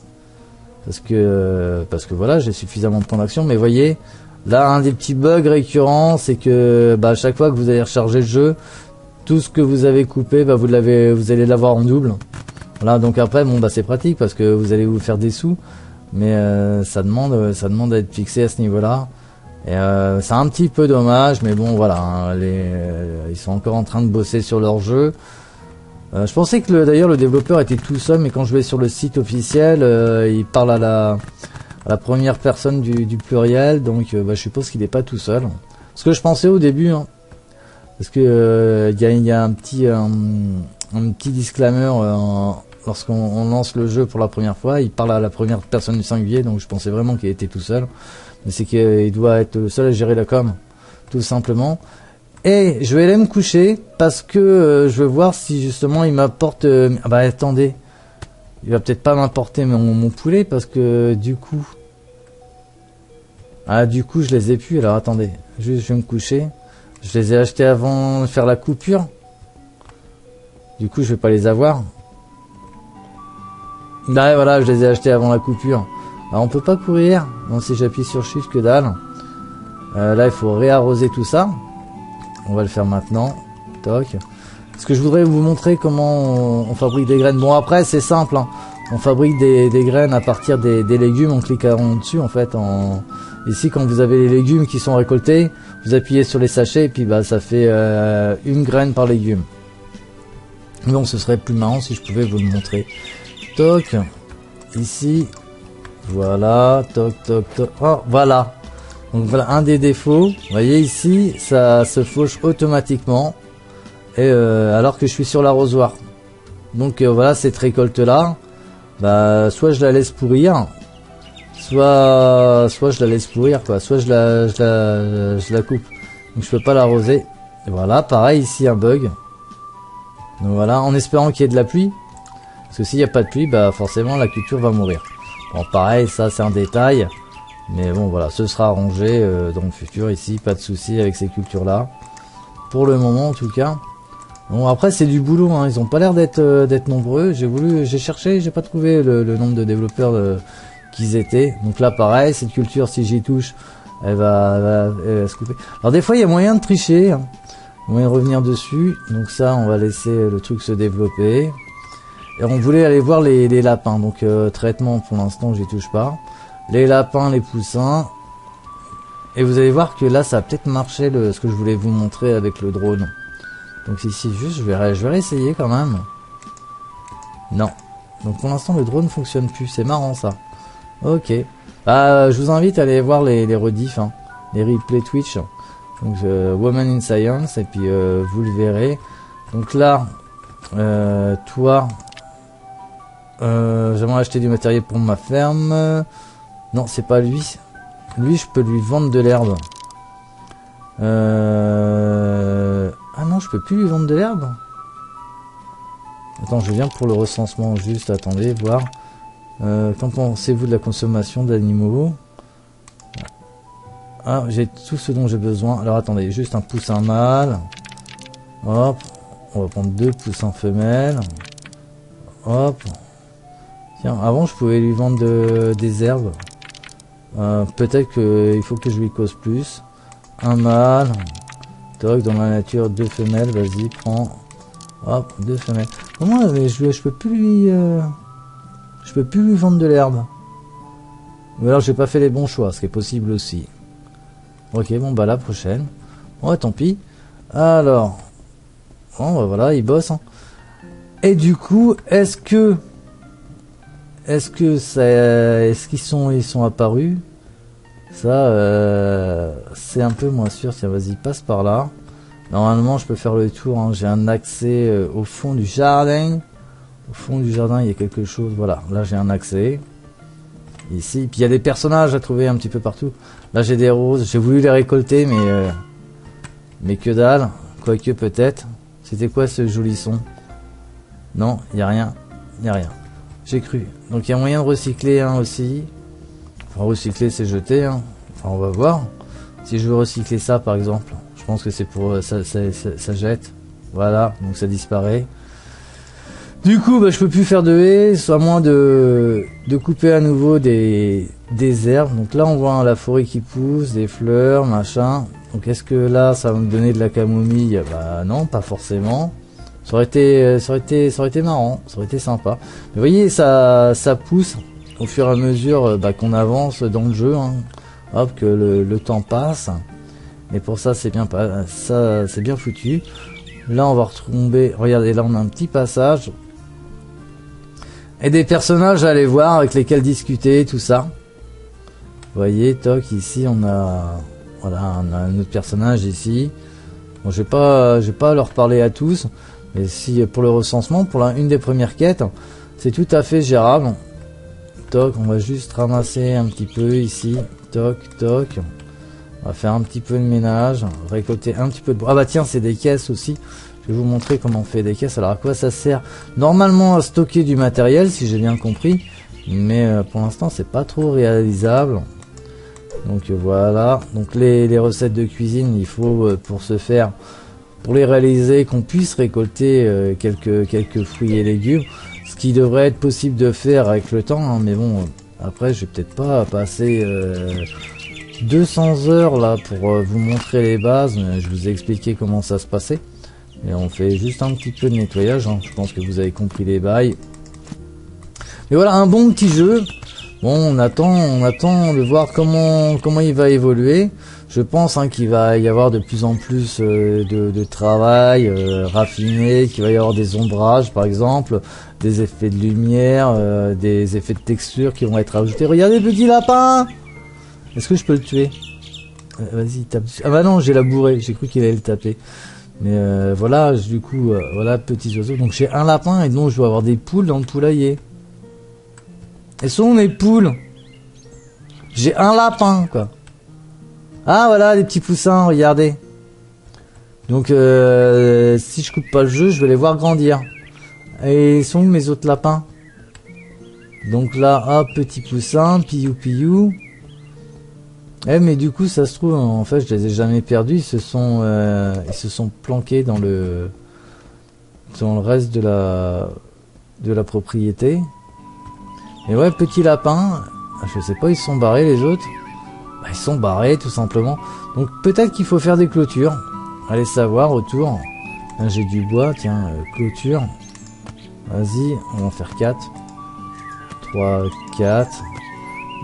Parce que... Euh, parce que voilà, j'ai suffisamment de points d'action. Mais voyez, là un des petits bugs récurrents, c'est que bah, à chaque fois que vous allez recharger le jeu, tout ce que vous avez coupé, bah, vous, l'avez, vous allez l'avoir en double. Voilà, donc après bon bah c'est pratique parce que vous allez vous faire des sous. Mais euh, ça demande ça demande à être fixé à ce niveau-là. Et euh, c'est un petit peu dommage, mais bon voilà, hein, les, euh, ils sont encore en train de bosser sur leur jeu. Euh, je pensais que d'ailleurs le développeur était tout seul, mais quand je vais sur le site officiel, euh, il parle à la, à la première personne du, du pluriel, donc euh, bah, je suppose qu'il n'est pas tout seul. Ce que je pensais au début, hein, parce que il euh, y, a, y a un petit, euh, un petit disclaimer euh, en... Lorsqu'on lance le jeu pour la première fois, il parle à la première personne du singulier, donc je pensais vraiment qu'il était tout seul. Mais c'est qu'il doit être le seul à gérer la com, tout simplement. Et je vais aller me coucher, parce que euh, je veux voir si justement il m'apporte... Euh, bah attendez, il va peut-être pas m'apporter mon, mon poulet, parce que du coup... Ah du coup je les ai pu, alors attendez, juste je vais me coucher. Je les ai achetés avant de faire la coupure. Du coup je vais pas les avoir. Là, voilà, je les ai achetés avant la coupure. Alors, on peut pas courir. Non, si j'appuie sur Shift, que dalle. Euh, là, il faut réarroser tout ça. On va le faire maintenant. Toc. Parce que je voudrais vous montrer comment on, on fabrique des graines. Bon, après, c'est simple, hein. On fabrique des, des graines à partir des, des légumes en cliquant dessus, en fait. En... Ici, quand vous avez les légumes qui sont récoltés, vous appuyez sur les sachets et puis bah, ça fait euh, une graine par légume. Donc, ce serait plus marrant si je pouvais vous le montrer. Toc, ici, voilà, toc, toc, toc, oh, voilà. Donc voilà un des défauts, vous voyez ici, ça se fauche automatiquement, et euh, alors que je suis sur l'arrosoir. Donc euh, voilà, cette récolte-là, bah, soit je la laisse pourrir, soit, soit je la laisse pourrir, quoi, soit je la, je la, je la coupe. Donc je peux pas l'arroser. Voilà, pareil ici, un bug. Donc voilà, en espérant qu'il y ait de la pluie. Parce que s'il n'y a pas de pluie, bah forcément la culture va mourir. Bon pareil, ça c'est un détail. Mais bon voilà, ce sera arrangé euh, dans le futur ici, pas de souci avec ces cultures là. Pour le moment en tout cas. Bon après c'est du boulot, hein. Ils ont pas l'air d'être euh, d'être nombreux. J'ai voulu, j'ai cherché, j'ai pas trouvé le, le nombre de développeurs euh, qu'ils étaient. Donc là pareil, cette culture si j'y touche, elle va, elle, va, elle va se couper. Alors des fois il y a moyen de tricher, hein. Moyen de revenir dessus. Donc ça on va laisser le truc se développer. Et on voulait aller voir les, les lapins, donc euh, traitement pour l'instant j'y touche pas. Les lapins, les poussins. Et vous allez voir que là ça a peut-être marché le, ce que je voulais vous montrer avec le drone. Donc ici juste je vais, je vais réessayer quand même. Non. Donc pour l'instant le drone fonctionne plus, c'est marrant ça. Ok. Bah, je vous invite à aller voir les, les rediffs, hein, les replays Twitch. Donc, euh, Women in Science, et puis euh, vous le verrez. Donc là, euh, toi, euh, j'aimerais acheter du matériel pour ma ferme. Non, c'est pas lui. Lui, je peux lui vendre de l'herbe. Euh... Ah non, je peux plus lui vendre de l'herbe. Attends, je viens pour le recensement juste. Attendez, voir. Euh, Qu'en pensez-vous de la consommation d'animaux? Ah, j'ai tout ce dont j'ai besoin. Alors attendez, juste un poussin mâle. Hop. On va prendre deux poussins femelles. Hop. Tiens, avant je pouvais lui vendre de, des herbes. Euh, Peut-être qu'il faut que je lui cause plus. Un mâle. Toc, dans la nature, deux femelles. Vas-y, prends. Hop, deux femelles. Comment mais je, je peux plus lui... Euh, je peux plus lui vendre de l'herbe. Ou alors j'ai pas fait les bons choix, ce qui est possible aussi. Ok, bon bah la prochaine. Ouais, tant pis. Alors... Bon bah voilà, il bosse. Hein. Et du coup, est-ce que... Est-ce que ça... Est-ce qu'ils sont, ils sont apparus? Ça, euh, c'est un peu moins sûr. Tiens, vas-y, passe par là. Normalement, je peux faire le tour. Hein. J'ai un accès euh, au fond du jardin. Au fond du jardin, il y a quelque chose. Voilà, là, j'ai un accès. Ici. Puis, il y a des personnages à trouver un petit peu partout. Là, j'ai des roses. J'ai voulu les récolter, mais... Euh, mais que dalle. Quoique, peut-être. C'était quoi ce joli son? Non, il n'y a rien. Il n'y a rien. J'ai cru. Donc, il y a moyen de recycler hein, aussi. Enfin, recycler, c'est jeter. Hein. Enfin, on va voir. Si je veux recycler ça, par exemple... Je pense que c'est pour euh, ça, ça, ça, ça jette, voilà, donc ça disparaît. Du coup, bah, je peux plus faire de haies, soit moins de, de couper à nouveau des, des herbes. Donc là, on voit hein, la forêt qui pousse, des fleurs, machin. Donc est-ce que là, ça va me donner de la camomille? Bah non, pas forcément. Ça aurait été, euh, ça aurait été, ça aurait été marrant, ça aurait été sympa. Mais vous voyez, ça, ça pousse au fur et à mesure euh, bah, qu'on avance dans le jeu. Hein. Hop, que le, le temps passe. Et pour ça, c'est bien, ça, c'est bien foutu. Là, on va retomber. Regardez, là, on a un petit passage. Et des personnages à aller voir, avec lesquels discuter, tout ça. Vous voyez, toc, ici, on a... Voilà, on a un autre personnage, ici. Bon, je vais pas, je vais pas leur parler à tous. Mais si, pour le recensement, pour la, une des premières quêtes, c'est tout à fait gérable. Toc, on va juste ramasser un petit peu, ici. Toc, toc. On va faire un petit peu de ménage, récolter un petit peu de bois. Ah bah tiens, c'est des caisses aussi. Je vais vous montrer comment on fait des caisses. Alors à quoi ça sert? Normalement à stocker du matériel, si j'ai bien compris. Mais euh, pour l'instant, c'est pas trop réalisable. Donc euh, voilà. Donc les, les recettes de cuisine, il faut euh, pour se faire, pour les réaliser, qu'on puisse récolter euh, quelques, quelques fruits et légumes. Ce qui devrait être possible de faire avec le temps. Hein, mais bon, euh, après, je vais peut-être pas passer... Euh, deux cents heures là pour euh, vous montrer les bases, je vous ai expliqué comment ça se passait et on fait juste un petit peu de nettoyage, hein. Je pense que vous avez compris les bails, mais voilà un bon petit jeu. Bon, on attend on attend de voir comment comment il va évoluer. Je pense hein, qu'il va y avoir de plus en plus euh, de, de travail euh, raffiné, qu'il va y avoir des ombrages par exemple, des effets de lumière, euh, des effets de texture qui vont être ajoutés. Regardez le petit lapin. Est-ce que je peux le tuer? euh, Vas-y, tape. Ah bah non, j'ai labouré, j'ai cru qu'il allait le taper. Mais euh, voilà, du coup, euh, voilà, petits oiseaux. Donc j'ai un lapin et donc je dois avoir des poules dans le poulailler. Elles sont mes poules. J'ai un lapin, quoi. Ah voilà, les petits poussins, regardez. Donc euh, si je coupe pas le jeu, je vais les voir grandir. Et ils sont où mes autres lapins? Donc là, hop, petit poussin, piou piou. Eh mais du coup ça se trouve en fait je les ai jamais perdus, ils se sont euh, ils se sont planqués dans le dans le reste de la de la propriété. Et ouais, petit lapin, je sais pas, ils sont barrés les autres. Bah, ils sont barrés tout simplement. Donc peut-être qu'il faut faire des clôtures. Allez savoir autour. Hein, j'ai du bois, tiens, euh, clôture. Vas-y, on va en faire quatre. trois, quatre.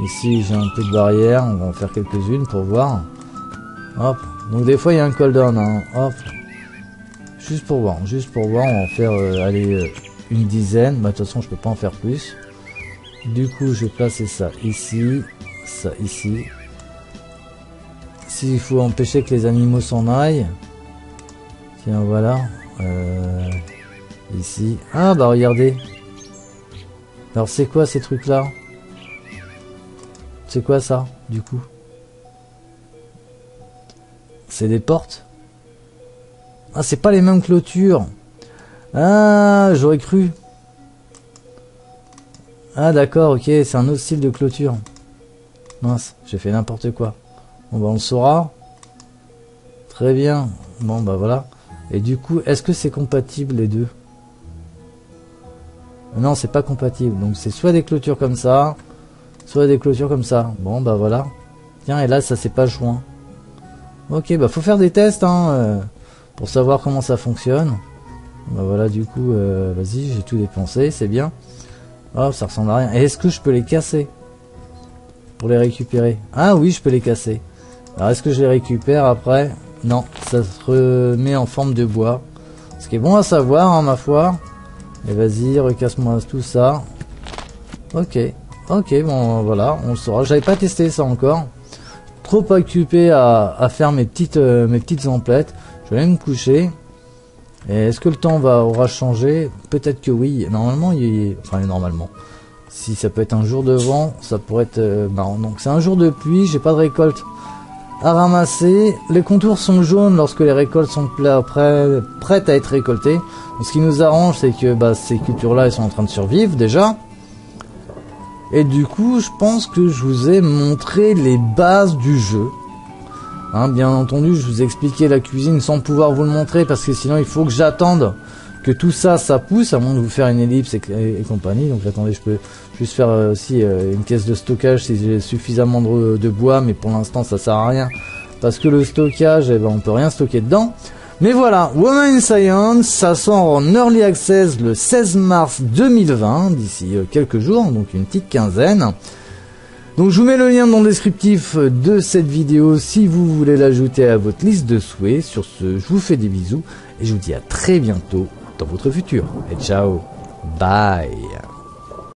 Ici, j'ai un peu de barrière, on va en faire quelques-unes pour voir. Hop. Donc des fois, il y a un cooldown. Hein. Hop. Juste pour voir, juste pour voir, on va en faire euh, allez, euh, une dizaine. Bah, de toute façon, je peux pas en faire plus. Du coup, je vais placer ça ici. ça ici. S'il faut empêcher que les animaux s'en aillent. Tiens, voilà. Euh, ici. Ah, bah regardez. Alors, c'est quoi ces trucs-là? C'est quoi ça, du coup? C'est des portes? Ah, c'est pas les mêmes clôtures. Ah, j'aurais cru. Ah, d'accord, ok, c'est un autre style de clôture. Mince, j'ai fait n'importe quoi. Bon, bah, on le saura. Très bien. Bon, bah, voilà. Et du coup, est-ce que c'est compatible, les deux? Non, c'est pas compatible. Donc, c'est soit des clôtures comme ça, soit des clôtures comme ça. Bon, bah, voilà. Tiens, et là, ça s'est pas joint. Ok, bah, faut faire des tests, hein, euh, pour savoir comment ça fonctionne. Bah, voilà, du coup, euh, vas-y, j'ai tout dépensé, c'est bien. Oh, ça ressemble à rien. Et est-ce que je peux les casser? Pour les récupérer. Ah oui, je peux les casser. Alors, est-ce que je les récupère après? Non, ça se remet en forme de bois. Ce qui est bon à savoir, hein, ma foi. Et vas-y, recasse-moi tout ça. Ok. Ok, bon, voilà, on le saura. J'avais pas testé ça encore. Trop occupé à, à faire mes petites, euh, mes petites emplettes. Je vais aller me coucher. Et est-ce que le temps va, aura changé? Peut-être que oui. Normalement, il est... Enfin, normalement. Si ça peut être un jour de vent, ça pourrait être euh, marrant. Donc c'est un jour de pluie, j'ai pas de récolte à ramasser. Les contours sont jaunes lorsque les récoltes sont prêtes prêtes à être récoltées. Donc, ce qui nous arrange, c'est que bah, ces cultures-là, elles sont en train de survivre déjà. Et du coup, je pense que je vous ai montré les bases du jeu. Hein, bien entendu, je vous ai expliqué la cuisine sans pouvoir vous le montrer parce que sinon, il faut que j'attende que tout ça, ça pousse, à moins de vous faire une ellipse et, et, et compagnie. Donc attendez, je peux juste faire euh, aussi euh, une caisse de stockage si j'ai suffisamment de, de bois, mais pour l'instant ça sert à rien, parce que le stockage, eh ben, on peut rien stocker dedans. Mais voilà, Women in Science, ça sort en Early Access le seize mars deux mille vingt, d'ici euh, quelques jours, donc une petite quinzaine. Donc je vous mets le lien dans le descriptif de cette vidéo si vous voulez l'ajouter à votre liste de souhaits. Sur ce, je vous fais des bisous, et je vous dis à très bientôt. Dans votre futur. Et ciao. Bye.